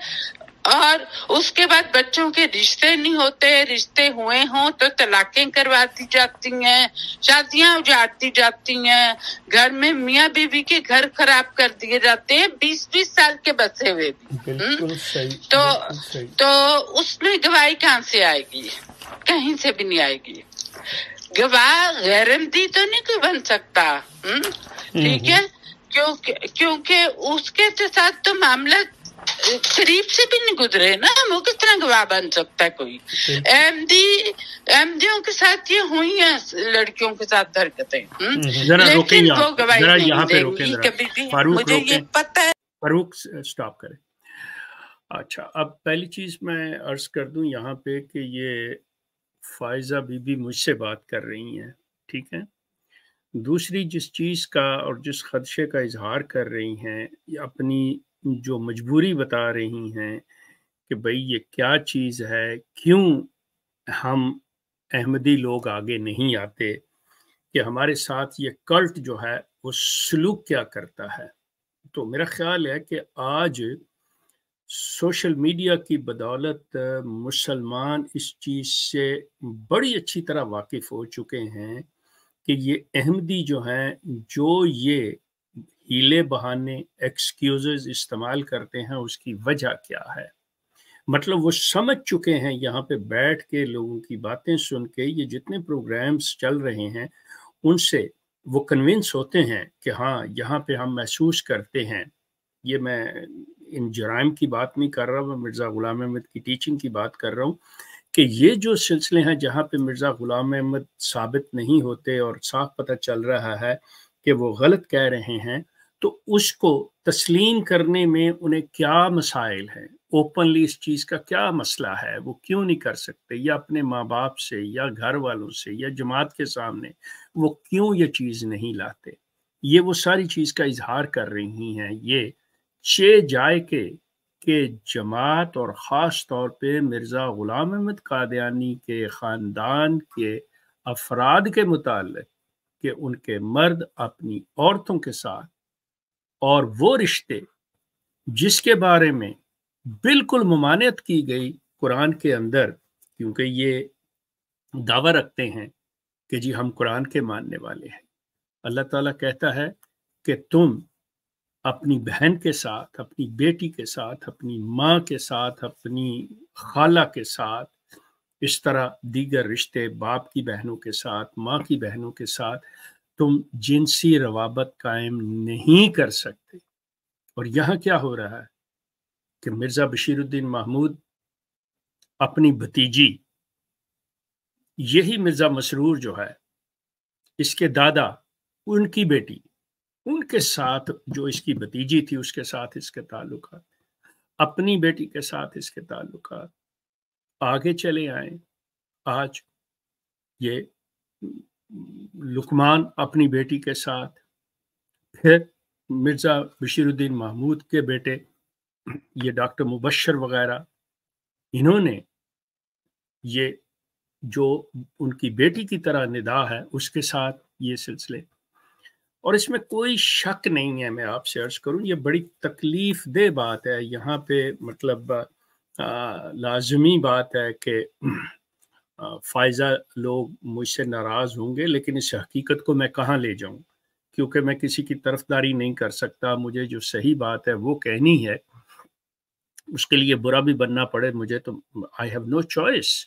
और उसके बाद बच्चों के रिश्ते नहीं होते रिश्ते हुए हों तो तलाकें करवाती जाती हैं शादियां उजाड़ती जाती हैं घर में मियाँ बीवी के घर खराब कर दिए जाते हैं 20-20 साल के बसे हुए भी तो उसमें गवाही कहाँ से आएगी कहीं से भी नहीं आएगी। गवाह गैरमदी तो नहीं कोई बन सकता ठीक है क्योंकि उसके साथ तो मामला शरीफ से भी नहीं गुजरे ना वो किस तरह गवाह बन सकता है कोई। एमडीओ के साथ ये हुई है लड़कियों के साथ हरकतें लेकिन वो गवाही नहीं देंगी कभी भी मुझे ये पता है। फारूक स्टॉप करें। अच्छा अब पहली चीज मैं अर्ज कर दूं यहाँ पे कि ये फायजा बीबी मुझसे बात कर रही हैं ठीक है। दूसरी जिस चीज का और जिस खदशे का इजहार कर रही हैं अपनी जो मजबूरी बता रही हैं कि भाई ये क्या चीज़ है क्यों हम अहमदी लोग आगे नहीं आते कि हमारे साथ ये कल्ट जो है वो सलूक क्या करता है। तो मेरा ख्याल है कि आज सोशल मीडिया की बदौलत मुसलमान इस चीज़ से बड़ी अच्छी तरह वाकिफ़ हो चुके हैं कि ये अहमदी जो हैं जो ये हीले बहाने एक्सक्यूजेस इस्तेमाल करते हैं उसकी वजह क्या है। मतलब वो समझ चुके हैं यहाँ पे बैठ के लोगों की बातें सुन के ये जितने प्रोग्राम्स चल रहे हैं उनसे वो कन्विंस होते हैं कि हाँ यहाँ पे हम महसूस करते हैं। ये मैं इन जराइम की बात नहीं कर रहा हूँ मैं मिर्ज़ा ग़ुलाम अहमद की टीचिंग की बात कर रहा हूँ कि ये जो सिलसिले हैं जहाँ पे मिर्ज़ा ग़ुलाम अहमद साबित नहीं होते और साफ पता चल रहा है कि वो गलत कह रहे हैं तो उसको तस्लीम करने में उन्हें क्या मसाइल हैं ओपनली इस चीज़ का क्या मसला है वो क्यों नहीं कर सकते या अपने माँ बाप से या घर वालों से या जमात के सामने वो क्यों ये चीज़ नहीं लाते। ये वो सारी चीज़ का इजहार कर रही हैं ये चे जाए के जमात और ख़ास तौर पे मिर्ज़ा ग़ुलाम अहमद कादियानी के ख़ानदान के अफराद के मुताल्लिक़ कि उनके मर्द अपनी औरतों के साथ और वो रिश्ते जिसके बारे में बिल्कुल ममानियत की गई कुरान के अंदर क्योंकि ये दावा रखते हैं कि जी हम कुरान के मानने वाले हैं। अल्लाह ताला कहता है कि तुम अपनी बहन के साथ, अपनी बेटी के साथ, अपनी माँ के साथ, अपनी खाला के साथ, इस तरह दीगर रिश्ते बाप की बहनों के साथ, माँ की बहनों के साथ तुम जिनसी रवाबत कायम नहीं कर सकते। और यहाँ क्या हो रहा है कि मिर्ज़ा बशीरुद्दीन महमूद अपनी भतीजी, यही मिर्ज़ा मसरूर जो है इसके दादा, उनकी बेटी, उनके साथ जो इसकी भतीजी थी उसके साथ इसके ताल्लुकात, अपनी बेटी के साथ इसके ताल्लुकात आगे चले आए। आज ये लुकमान अपनी बेटी के साथ, फिर मिर्ज़ा बशीरुद्दीन महमूद के बेटे ये डॉक्टर मुबशर वगैरह, इन्होंने ये जो उनकी बेटी की तरह निदा है उसके साथ ये सिलसिले। और इसमें कोई शक नहीं है, मैं आपसे अर्ज करूं, ये बड़ी तकलीफ देह बात है। यहाँ पे मतलब लाजमी बात है कि फ़ायज़ा लोग मुझसे नाराज़ होंगे, लेकिन इस हकीकत को मैं कहाँ ले जाऊं, क्योंकि मैं किसी की तरफदारी नहीं कर सकता। मुझे जो सही बात है वो कहनी है, उसके लिए बुरा भी बनना पड़े मुझे तो आई हैव नो चॉइस।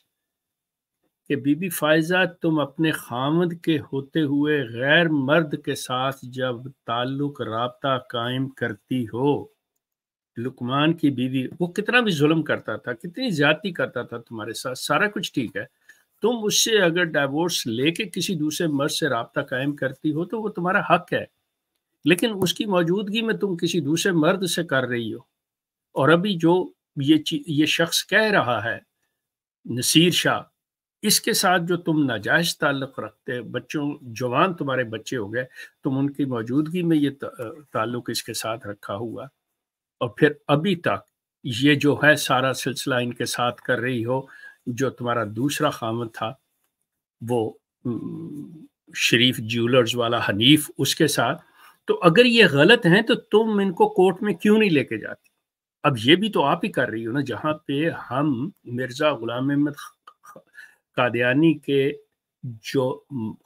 कि बीबी फ़ायज़ा, तुम अपने खामद के होते हुए गैर मर्द के साथ जब ताल्लुक राब्ता कायम करती हो, लुकमान की बीवी वो कितना भी जुल्म करता था, कितनी ज़्यादती करता था तुम्हारे साथ, सारा कुछ ठीक है, तुम उससे अगर डाइवोर्स लेके किसी दूसरे मर्द से राब्ता कायम करती हो तो वो तुम्हारा हक है, लेकिन उसकी मौजूदगी में तुम किसी दूसरे मर्द से कर रही हो। और अभी जो ये शख्स कह रहा है नसीर शाह, इसके साथ जो तुम नाजायज ताल्लुक़ रखते, बच्चों जवान तुम्हारे बच्चे हो गए, तुम उनकी मौजूदगी में ये ताल्लुक़ इसके साथ रखा हुआ, और फिर अभी तक ये जो है सारा सिलसिला इनके साथ कर रही हो। जो तुम्हारा दूसरा खामद था वो शरीफ ज्वेलर्स वाला हनीफ, उसके साथ तो अगर ये गलत हैं तो तुम इनको कोर्ट में क्यों नहीं लेके जाती? अब ये भी तो आप ही कर रही हो ना, जहाँ पे हम मिर्ज़ा गुलाम अहमद कादियानी के जो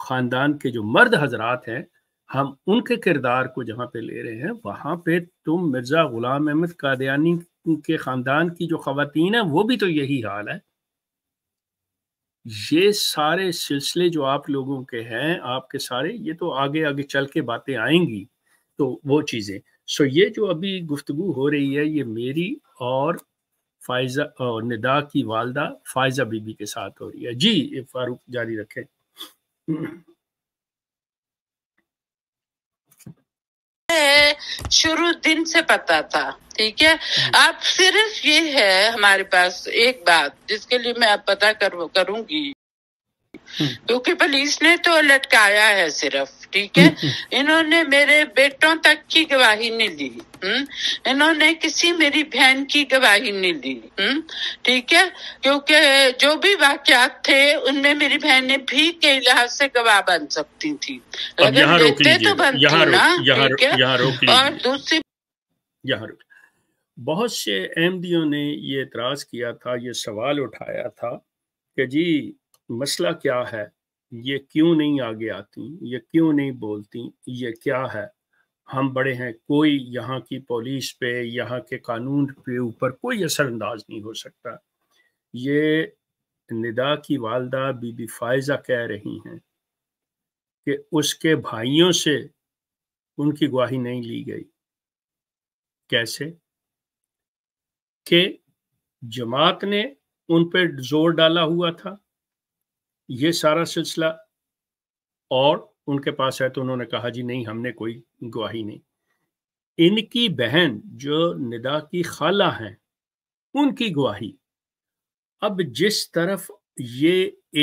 ख़ानदान के जो मर्द हजरात हैं, हम उनके किरदार को जहाँ पे ले रहे हैं, वहाँ पे तुम मिर्ज़ा गुलाम अहमद कादियानी के ख़ानदान की जो ख़वातीन हैं वो भी तो यही हाल है। ये सारे सिलसिले जो आप लोगों के हैं, आपके सारे, ये तो आगे आगे चल के बातें आएंगी, तो वो चीज़ें। सो ये जो अभी गुफ्तगू हो रही है ये मेरी और फ़ायज़ा और निदा की वालदा फ़ायज़ा बीबी के साथ हो रही है। जी फारूक जारी रखें। शुरू दिन से पता था, ठीक है। अब सिर्फ ये है हमारे पास एक बात जिसके लिए मैं अब पता करूंगी, क्योंकि पुलिस ने तो लटकाया है सिर्फ, ठीक है। इन्होंने मेरे बेटों तक की गवाही नहीं ली, इन्होंने किसी मेरी बहन की गवाही नहीं ली, ठीक है, क्योंकि जो भी वाकयात थे उनमें मेरी बहन ने भी कई लिहाज से गवाह बन सकती थी, अगर देते तो बनती ना, ठीक है। और दूसरी बहुत से एमडीओ ने ये एतराज किया था, ये सवाल उठाया था कि जी मसला क्या है, ये क्यों नहीं आगे आती, ये क्यों नहीं बोलती, ये क्या है, हम बड़े हैं, कोई यहाँ की पुलिस पे, यहाँ के कानून पे ऊपर कोई असरअंदाज नहीं हो सकता। ये निदा की वालदा बीबी फ़ायज़ा कह रही हैं कि उसके भाइयों से उनकी गवाही नहीं ली गई। कैसे? कि जमात ने उन पे जोर डाला हुआ था ये सारा सिलसिला, और उनके पास है तो उन्होंने कहा जी नहीं हमने कोई गवाही नहीं। इनकी बहन जो निदा की खाला हैं उनकी गवाही। अब जिस तरफ ये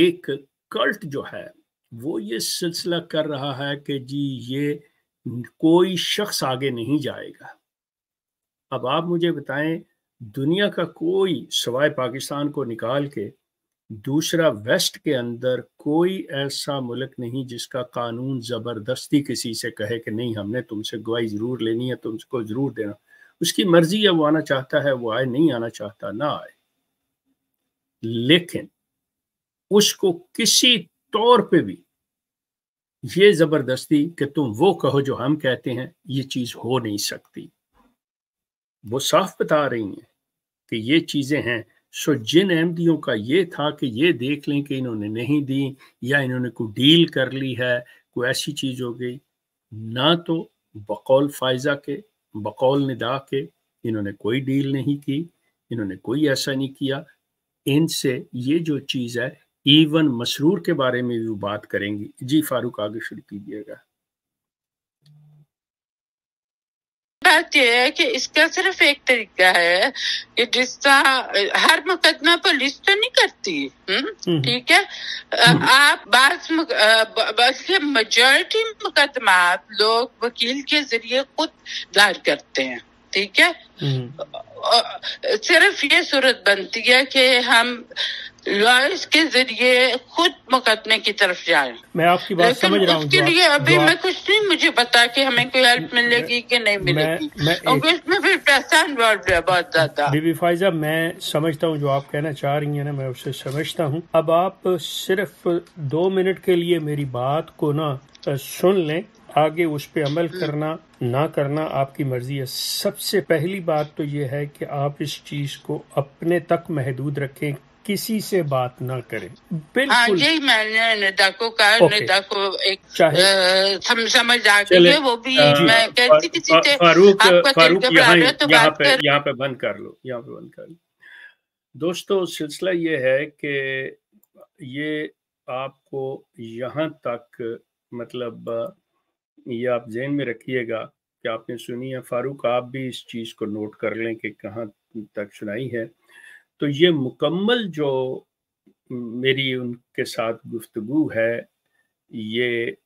एक कल्ट जो है वो ये सिलसिला कर रहा है कि जी ये कोई शख्स आगे नहीं जाएगा। अब आप मुझे बताएं, दुनिया का कोई सिवाय पाकिस्तान को निकाल के दूसरा वेस्ट के अंदर कोई ऐसा मुल्क नहीं जिसका कानून ज़बरदस्ती किसी से कहे कि नहीं हमने तुमसे गवाही ज़रूर लेनी है, तुमको ज़रूर देना। उसकी मर्ज़ी है, वो आना चाहता है वो आए, नहीं आना चाहता ना आए, लेकिन उसको किसी तौर पे भी ये जबरदस्ती कि तुम वो कहो जो हम कहते हैं, ये चीज हो नहीं सकती। वो साफ बता रही हैं कि ये चीजें हैं। सो जिन अहमदियों का ये था कि ये देख लें कि इन्होंने नहीं दी या इन्होंने कोई डील कर ली है, कोई ऐसी चीज हो गई ना, तो बकौल फायजा के, बकौल निदा के, इन्होंने कोई डील नहीं की, इन्होंने कोई ऐसा नहीं किया। इनसे ये जो चीज़ है, इवन मसरूर के बारे में भी बात करेंगी। जी फारूक आगे शुरू कीजिएगा। बात यह है कि इसका सिर्फ एक तरीका है कि जिस तरह हर मुकदमा पुलिस तो नहीं करती, ठीक है, आप बस मेजॉरिटी मुकदमा लोग वकील के जरिए खुद दायर करते हैं, ठीक है। सिर्फ ये सूरत बनती है कि हम लॉयर्स के जरिए खुद मुकदमे की तरफ जाए। मैं आपकी बात समझ रहा हूँ, उसके लिए अभी मैं कुछ नहीं, मुझे बता कि हमें कोई हेल्प मिलेगी कि नहीं मिलेगी, और उसमें फिर पैसा इन्वॉल्व है बहुत ज्यादा। बीबी फायजा, मैं समझता हूँ जो आप कहना चाह रही हैं ना, मैं उससे समझता हूँ। अब आप सिर्फ 2 मिनट के लिए मेरी बात को ना सुन लें, आगे उस पे अमल करना ना करना आपकी मर्जी है। सबसे पहली बात तो ये है कि आप इस चीज को अपने तक महदूद रखें, किसी से बात ना करें। बिल्कुल यही मैंने निदा को कहा, निदा को एक समझ आ गई है, वो भी मैं कहती किसी से। फारूक यहाँ पे बंद कर लो, यहाँ पे बंद कर लो। दोस्तों सिलसिला ये है कि ये आपको यहाँ तक, मतलब ये आप जहन में रखिएगा कि आपने सुनी है। फारूक आप भी इस चीज़ को नोट कर लें कि कहाँ तक सुनाई है। तो ये मुकम्मल जो मेरी उनके साथ गुफ्तगू है, ये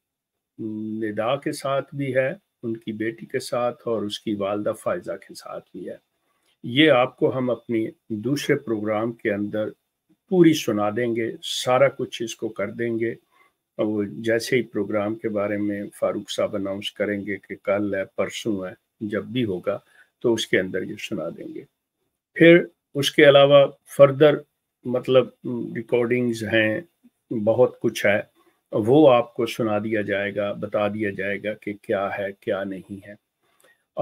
निदा के साथ भी है, उनकी बेटी के साथ, और उसकी वालदा फायजा के साथ भी है। ये आपको हम अपनी दूसरे प्रोग्राम के अंदर पूरी सुना देंगे, सारा कुछ इसको कर देंगे। अब वो जैसे ही प्रोग्राम के बारे में फारूक साहब अनाउंस करेंगे कि कल है, परसों है, जब भी होगा, तो उसके अंदर ये सुना देंगे। फिर उसके अलावा फर्दर मतलब रिकॉर्डिंग्स हैं, बहुत कुछ है, वो आपको सुना दिया जाएगा, बता दिया जाएगा कि क्या है क्या नहीं है।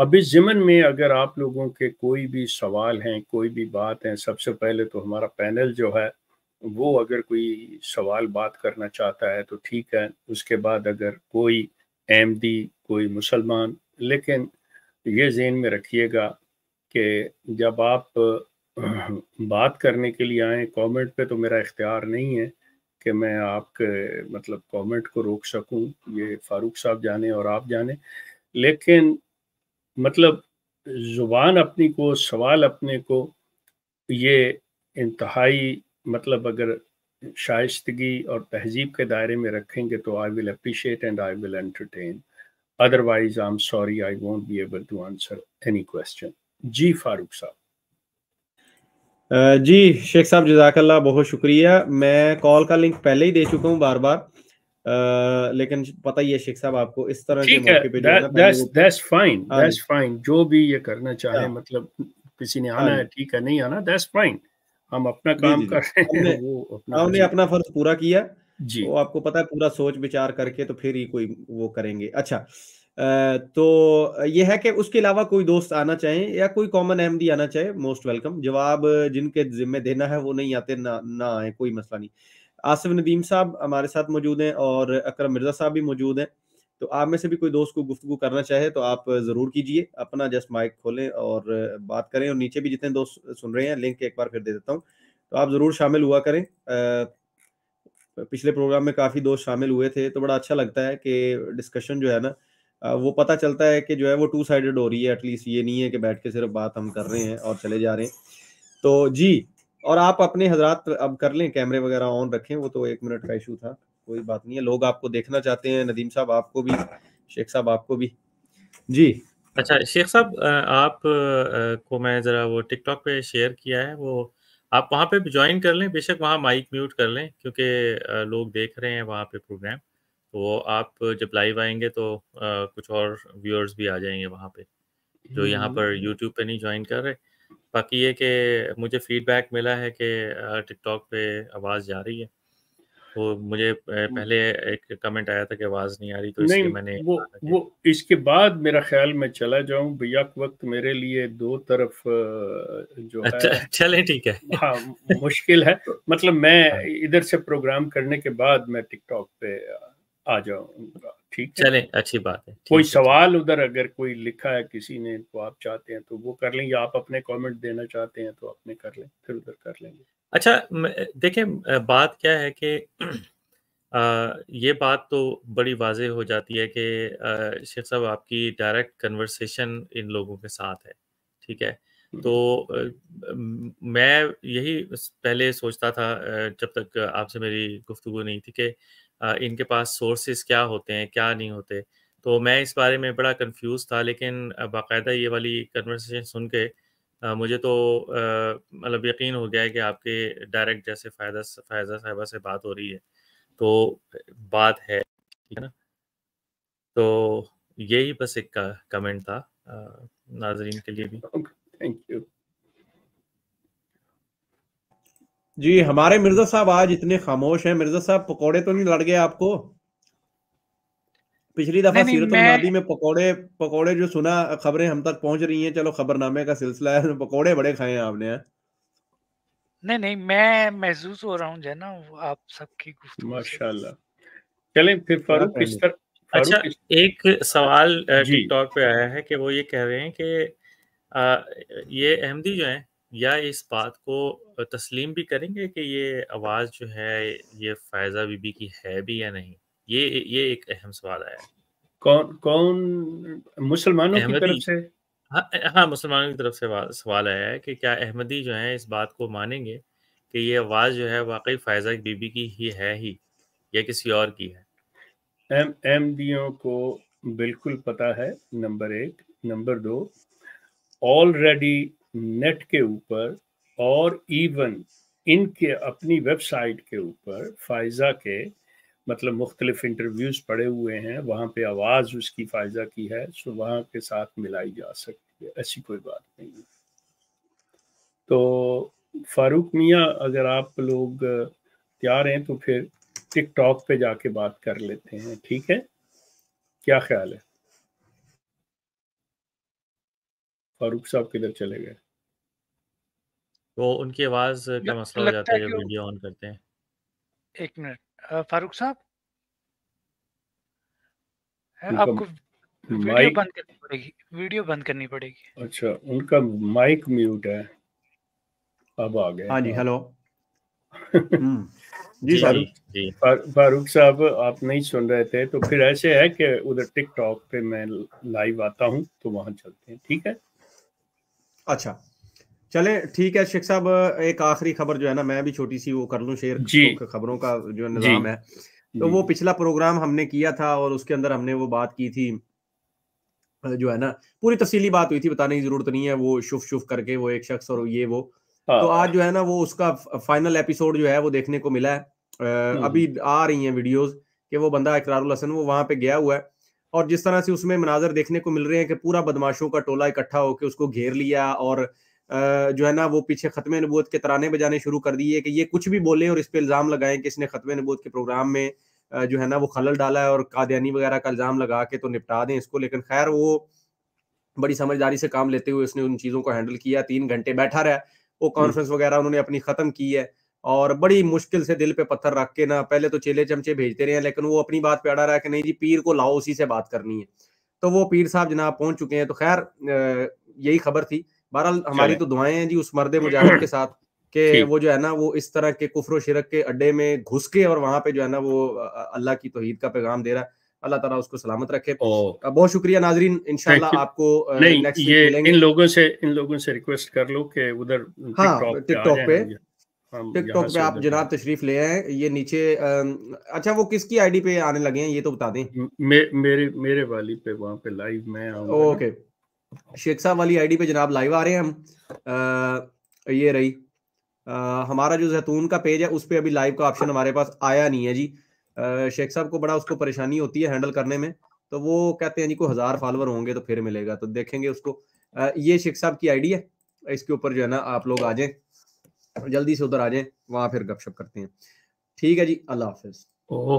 अब इस ज़िमन में अगर आप लोगों के कोई भी सवाल हैं, कोई भी बात हैं, सबसे पहले तो हमारा पैनल जो है वो अगर कोई सवाल बात करना चाहता है तो ठीक है। उसके बाद अगर कोई अहमदी, कोई मुसलमान, लेकिन ये ज़हन में रखिएगा कि जब आप बात करने के लिए आएँ, कमेंट पे तो मेरा इख्तियार नहीं है कि मैं आपके मतलब कमेंट को रोक सकूं, ये फारूक साहब जाने और आप जाने, लेकिन मतलब ज़ुबान अपनी को, सवाल अपने को, ये इंतहाई मतलब अगर शाइस्तगी और तहजीब के दायरे में रखेंगे तो I will appreciate and I will entertain, otherwise I am sorry, I won't be able to answer any question. जी फारूक साहब। जी शेख साहब जज़ाकल्लाह, बहुत शुक्रिया। मैं कॉल का लिंक पहले ही दे चुका हूँ बार बार, लेकिन पता ही है शेख साहब आपको इस तरह के मौके पे that's fine, जो भी ये करना चाहे, मतलब किसी ने आना है ठीक है, नहीं आना that's fine, हम अपना काम कर रहे हैं, वो हमने अपना फर्ज पूरा किया जी। वो आपको पता है, पूरा सोच विचार करके तो फिर ही कोई वो करेंगे। अच्छा तो ये है कि उसके अलावा कोई दोस्त आना चाहे या कोई कॉमन अहमदी आना चाहे, मोस्ट वेलकम। जवाब जिनके जिम्मे देना है वो नहीं आते, ना आए, कोई मसला नहीं। आसिफ नदीम साहब हमारे साथ मौजूद हैं और अकरम मिर्जा साहब भी मौजूद हैं, तो आप में से भी कोई दोस्त को गुफ्तगू करना चाहे तो आप जरूर कीजिए, अपना जस्ट माइक खोलें और बात करें। और नीचे भी जितने दोस्त सुन रहे हैं, लिंक एक बार फिर दे देता हूं, तो आप जरूर शामिल हुआ करें। पिछले प्रोग्राम में काफ़ी दोस्त शामिल हुए थे, तो बड़ा अच्छा लगता है कि डिस्कशन जो है ना, वो पता चलता है कि जो है वो 2 साइडेड हो रही है, एटलीस्ट ये नहीं है कि बैठ के सिर्फ बात हम कर रहे हैं और चले जा रहे हैं। तो जी, और आप अपने हजरात अब कर लें, कैमरे वगैरह ऑन रखें, वो तो 1 मिनट का इशू था, कोई बात नहीं है, लोग आपको देखना चाहते हैं। नदीम साहब आपको भी, शेख साहब आपको भी। जी अच्छा शेख साहब, आप को मैं जरा वो टिकटॉक पे शेयर किया है, वो आप वहाँ पे ज्वाइन कर लें, बेशक वहाँ माइक म्यूट कर लें क्योंकि लोग देख रहे हैं वहाँ पे प्रोग्राम, तो आप जब लाइव आएंगे तो कुछ और व्यूअर्स भी आ जाएंगे वहाँ पे, जो यहाँ पर यूट्यूब पे नहीं ज्वाइन कर रहे। बाकी ये कि मुझे फीडबैक मिला है कि टिकटॉक पे आवाज़ जा रही है, वो मुझे पहले एक कमेंट आया था कि आवाज नहीं आ रही, तो इसलिए मैंने वो इसके बाद मेरा ख्याल में चला जाऊं भैया, वक्त मेरे लिए दो तरफ जो है चले ठीक है, हाँ मुश्किल है, मतलब मैं इधर से प्रोग्राम करने के बाद मैं टिकटॉक पे आ जाऊंगा। ठीक है, चलें, अच्छी बात है। कोई सवाल उधर अगर कोई लिखा है किसी ने तो आप चाहते हैं तो वो कर लें, या आप अपने कमेंट देना चाहते हैं तो अपने कर लें, फिर उधर कर लेंगे। अच्छा देखिए बात क्या है कि ये बात तो बड़ी वाजे हो जाती है कि शेख साहब आपकी डायरेक्ट कन्वर्सेशन इन लोगों के साथ है। ठीक है, तो मैं यही पहले सोचता था जब तक आपसे मेरी गुफ्तगू नहीं थी कि इनके पास सोर्सेज क्या होते हैं क्या नहीं होते, तो मैं इस बारे में बड़ा कंफ्यूज था। लेकिन बाकायदा ये वाली कन्वर्सेशन सुन के मुझे तो मतलब यकीन हो गया है कि आपके डायरेक्ट जैसे फायजा साहिबा से बात हो रही है तो बात है, ठीक है ना। तो यही बस एक कमेंट था नाजरीन के लिए भी। थैंक यू जी। हमारे मिर्जा साहब आज इतने खामोश हैं। मिर्जा साहब पकोड़े तो नहीं लड़ गए आपको? पिछली दफा सीरतुल में पकोड़े जो सुना, खबरें हम तक पहुंच रही हैं, चलो खबरनामे का सिलसिला है, पकोड़े बड़े खाए हैं आपने। नहीं मैं महसूस हो रहा हूं जना आप सबकी गुफ्तगू माशाल्लाह। चलें फिर फारूक इस पर। अच्छा एक सवाल टिकटॉक पे आया है कि वो ये कह रहे हैं कि ये अहमदी जो है या इस बात को तस्लीम भी करेंगे कि ये आवाज जो है ये फैजा बीबी की है भी या नहीं, ये एक अहम सवाल आया। कौन मुसलमानों की तरफ से? हाँ मुसलमानों की तरफ से सवाल आया है कि क्या अहमदी जो है इस बात को मानेंगे कि ये आवाज जो है वाकई फैजा बीबी की ही है ही या किसी और की है। अहमदियों को बिल्कुल पता है, नंबर एक। नंबर दो, ऑलरेडी नेट के ऊपर और इवन इनके अपनी वेबसाइट के ऊपर फायजा के मतलब मुख्तलिफ इंटरव्यूज़ पड़े हुए हैं, वहाँ पे आवाज़ उसकी फायजा की है, सो वहाँ के साथ मिलाई जा सकती है, ऐसी कोई बात नहीं है। तो फारूक मियाँ अगर आप लोग तैयार हैं तो फिर टिकटॉक पे जाके बात कर लेते हैं, ठीक है, क्या ख्याल है? फारूक साहब किधर चले गए? तो उनकी आवाज का मसला हो जाता है जब वीडियो ऑन करते हैं। एक मिनट फारूक साहब आपको वीडियो बंद करनी पड़ेगी। अच्छा उनका माइक म्यूट है, अब आ गए। हाँ जी हेलो जी फारूक साहब आप नहीं सुन रहे थे, तो फिर ऐसे है कि उधर टिकटॉक पे मैं लाइव आता हूँ तो वहां चलते हैं, ठीक है। अच्छा चले ठीक है शेख साहब, एक आखिरी खबर जो है ना मैं भी छोटी सी वो कर लूं शेयर। खबरों का जो निजाम है तो वो पिछला प्रोग्राम हमने किया था और उसके अंदर हमने वो बात की थी जो है ना, पूरी तफसीली बात हुई थी, बताने की जरूरत नहीं है, वो शुफ शुफ करके वो एक शख्स और ये वो, तो आज जो है ना वो उसका फाइनल एपिसोड जो है वो देखने को मिला है। अभी आ रही है वीडियोज कि वो बंदा इकरारुल हसन वो वहां पे गया हुआ है और जिस तरह से उसमें मनाजर देखने को मिल रहे हैं कि पूरा बदमाशों का टोला इकट्ठा होकर उसको घेर लिया और जो है ना वो पीछे खत्मे नबूवत के तराने बजाने शुरू कर दिए कि ये कुछ भी बोले और इस पे इल्जाम लगाएं कि इसने खत्मे नबूवत के प्रोग्राम में जो है ना वो खलल डाला है और कादियानी वगैरह का इल्जाम लगा के तो निपटा दें इसको। लेकिन खैर वो बड़ी समझदारी से काम लेते हुए उसने उन चीज़ों को हैंडल किया। 3 घंटे बैठा रहा, वो कॉन्फ्रेंस वगैरह उन्होंने अपनी खत्म की है और बड़ी मुश्किल से दिल पे पत्थर रख के ना, पहले तो चेले चमचे भेजते रहे हैं लेकिन वो अपनी बात पे अड़ा रहा है कि नहीं जी पीर को लाओ, उसी से बात करनी है। तो वो पीर साहब जनाब पहुंच चुके हैं। तो खैर यही खबर थी। बहरहाल हमारी तो दुआएं हैं जी उस मर्दे मुजाहिद के साथ कि वो जो है ना वो इस तरह के कुफ्र शिरक के अड्डे में घुस के और वहां पे जो है ना वो अल्लाह की तौहीद का पैगाम दे रहा है। अल्लाह ताला उसको सलामत रखे। बहुत शुक्रिया नाजरीन, इंशाल्लाह आपको नेक्स्ट वीक मिलेंगे। इन लोगों से रिक्वेस्ट कर लो कि उधर टिकटॉक पे आप जनाब तशरीफ ले आए। ये नीचे अच्छा वो किसकी आईडी पे आने लगे हैं ये तो बता दें। मेरे वाली पे वहाँ पे लाइव मैं आऊंगा। ओके शेख साहब वाली आईडी पे जनाब लाइव आ रहे हैं हम। ये रही हमारा जो जैतून का पेज है उस पे अभी लाइव का ऑप्शन हमारे पास आया नहीं है जी। शेख साहब को बड़ा उसको परेशानी होती है हैंडल करने में, तो वो कहते हैं जी को 1000 फॉलोवर होंगे तो फिर मिलेगा, तो देखेंगे उसको। ये शेख साहब की आईडी है, इसके ऊपर जो है ना आप लोग आ जाए, जल्दी से उधर आ जाए, वहां फिर गपशप करते हैं। ठीक है जी, अल्लाह हाफिज।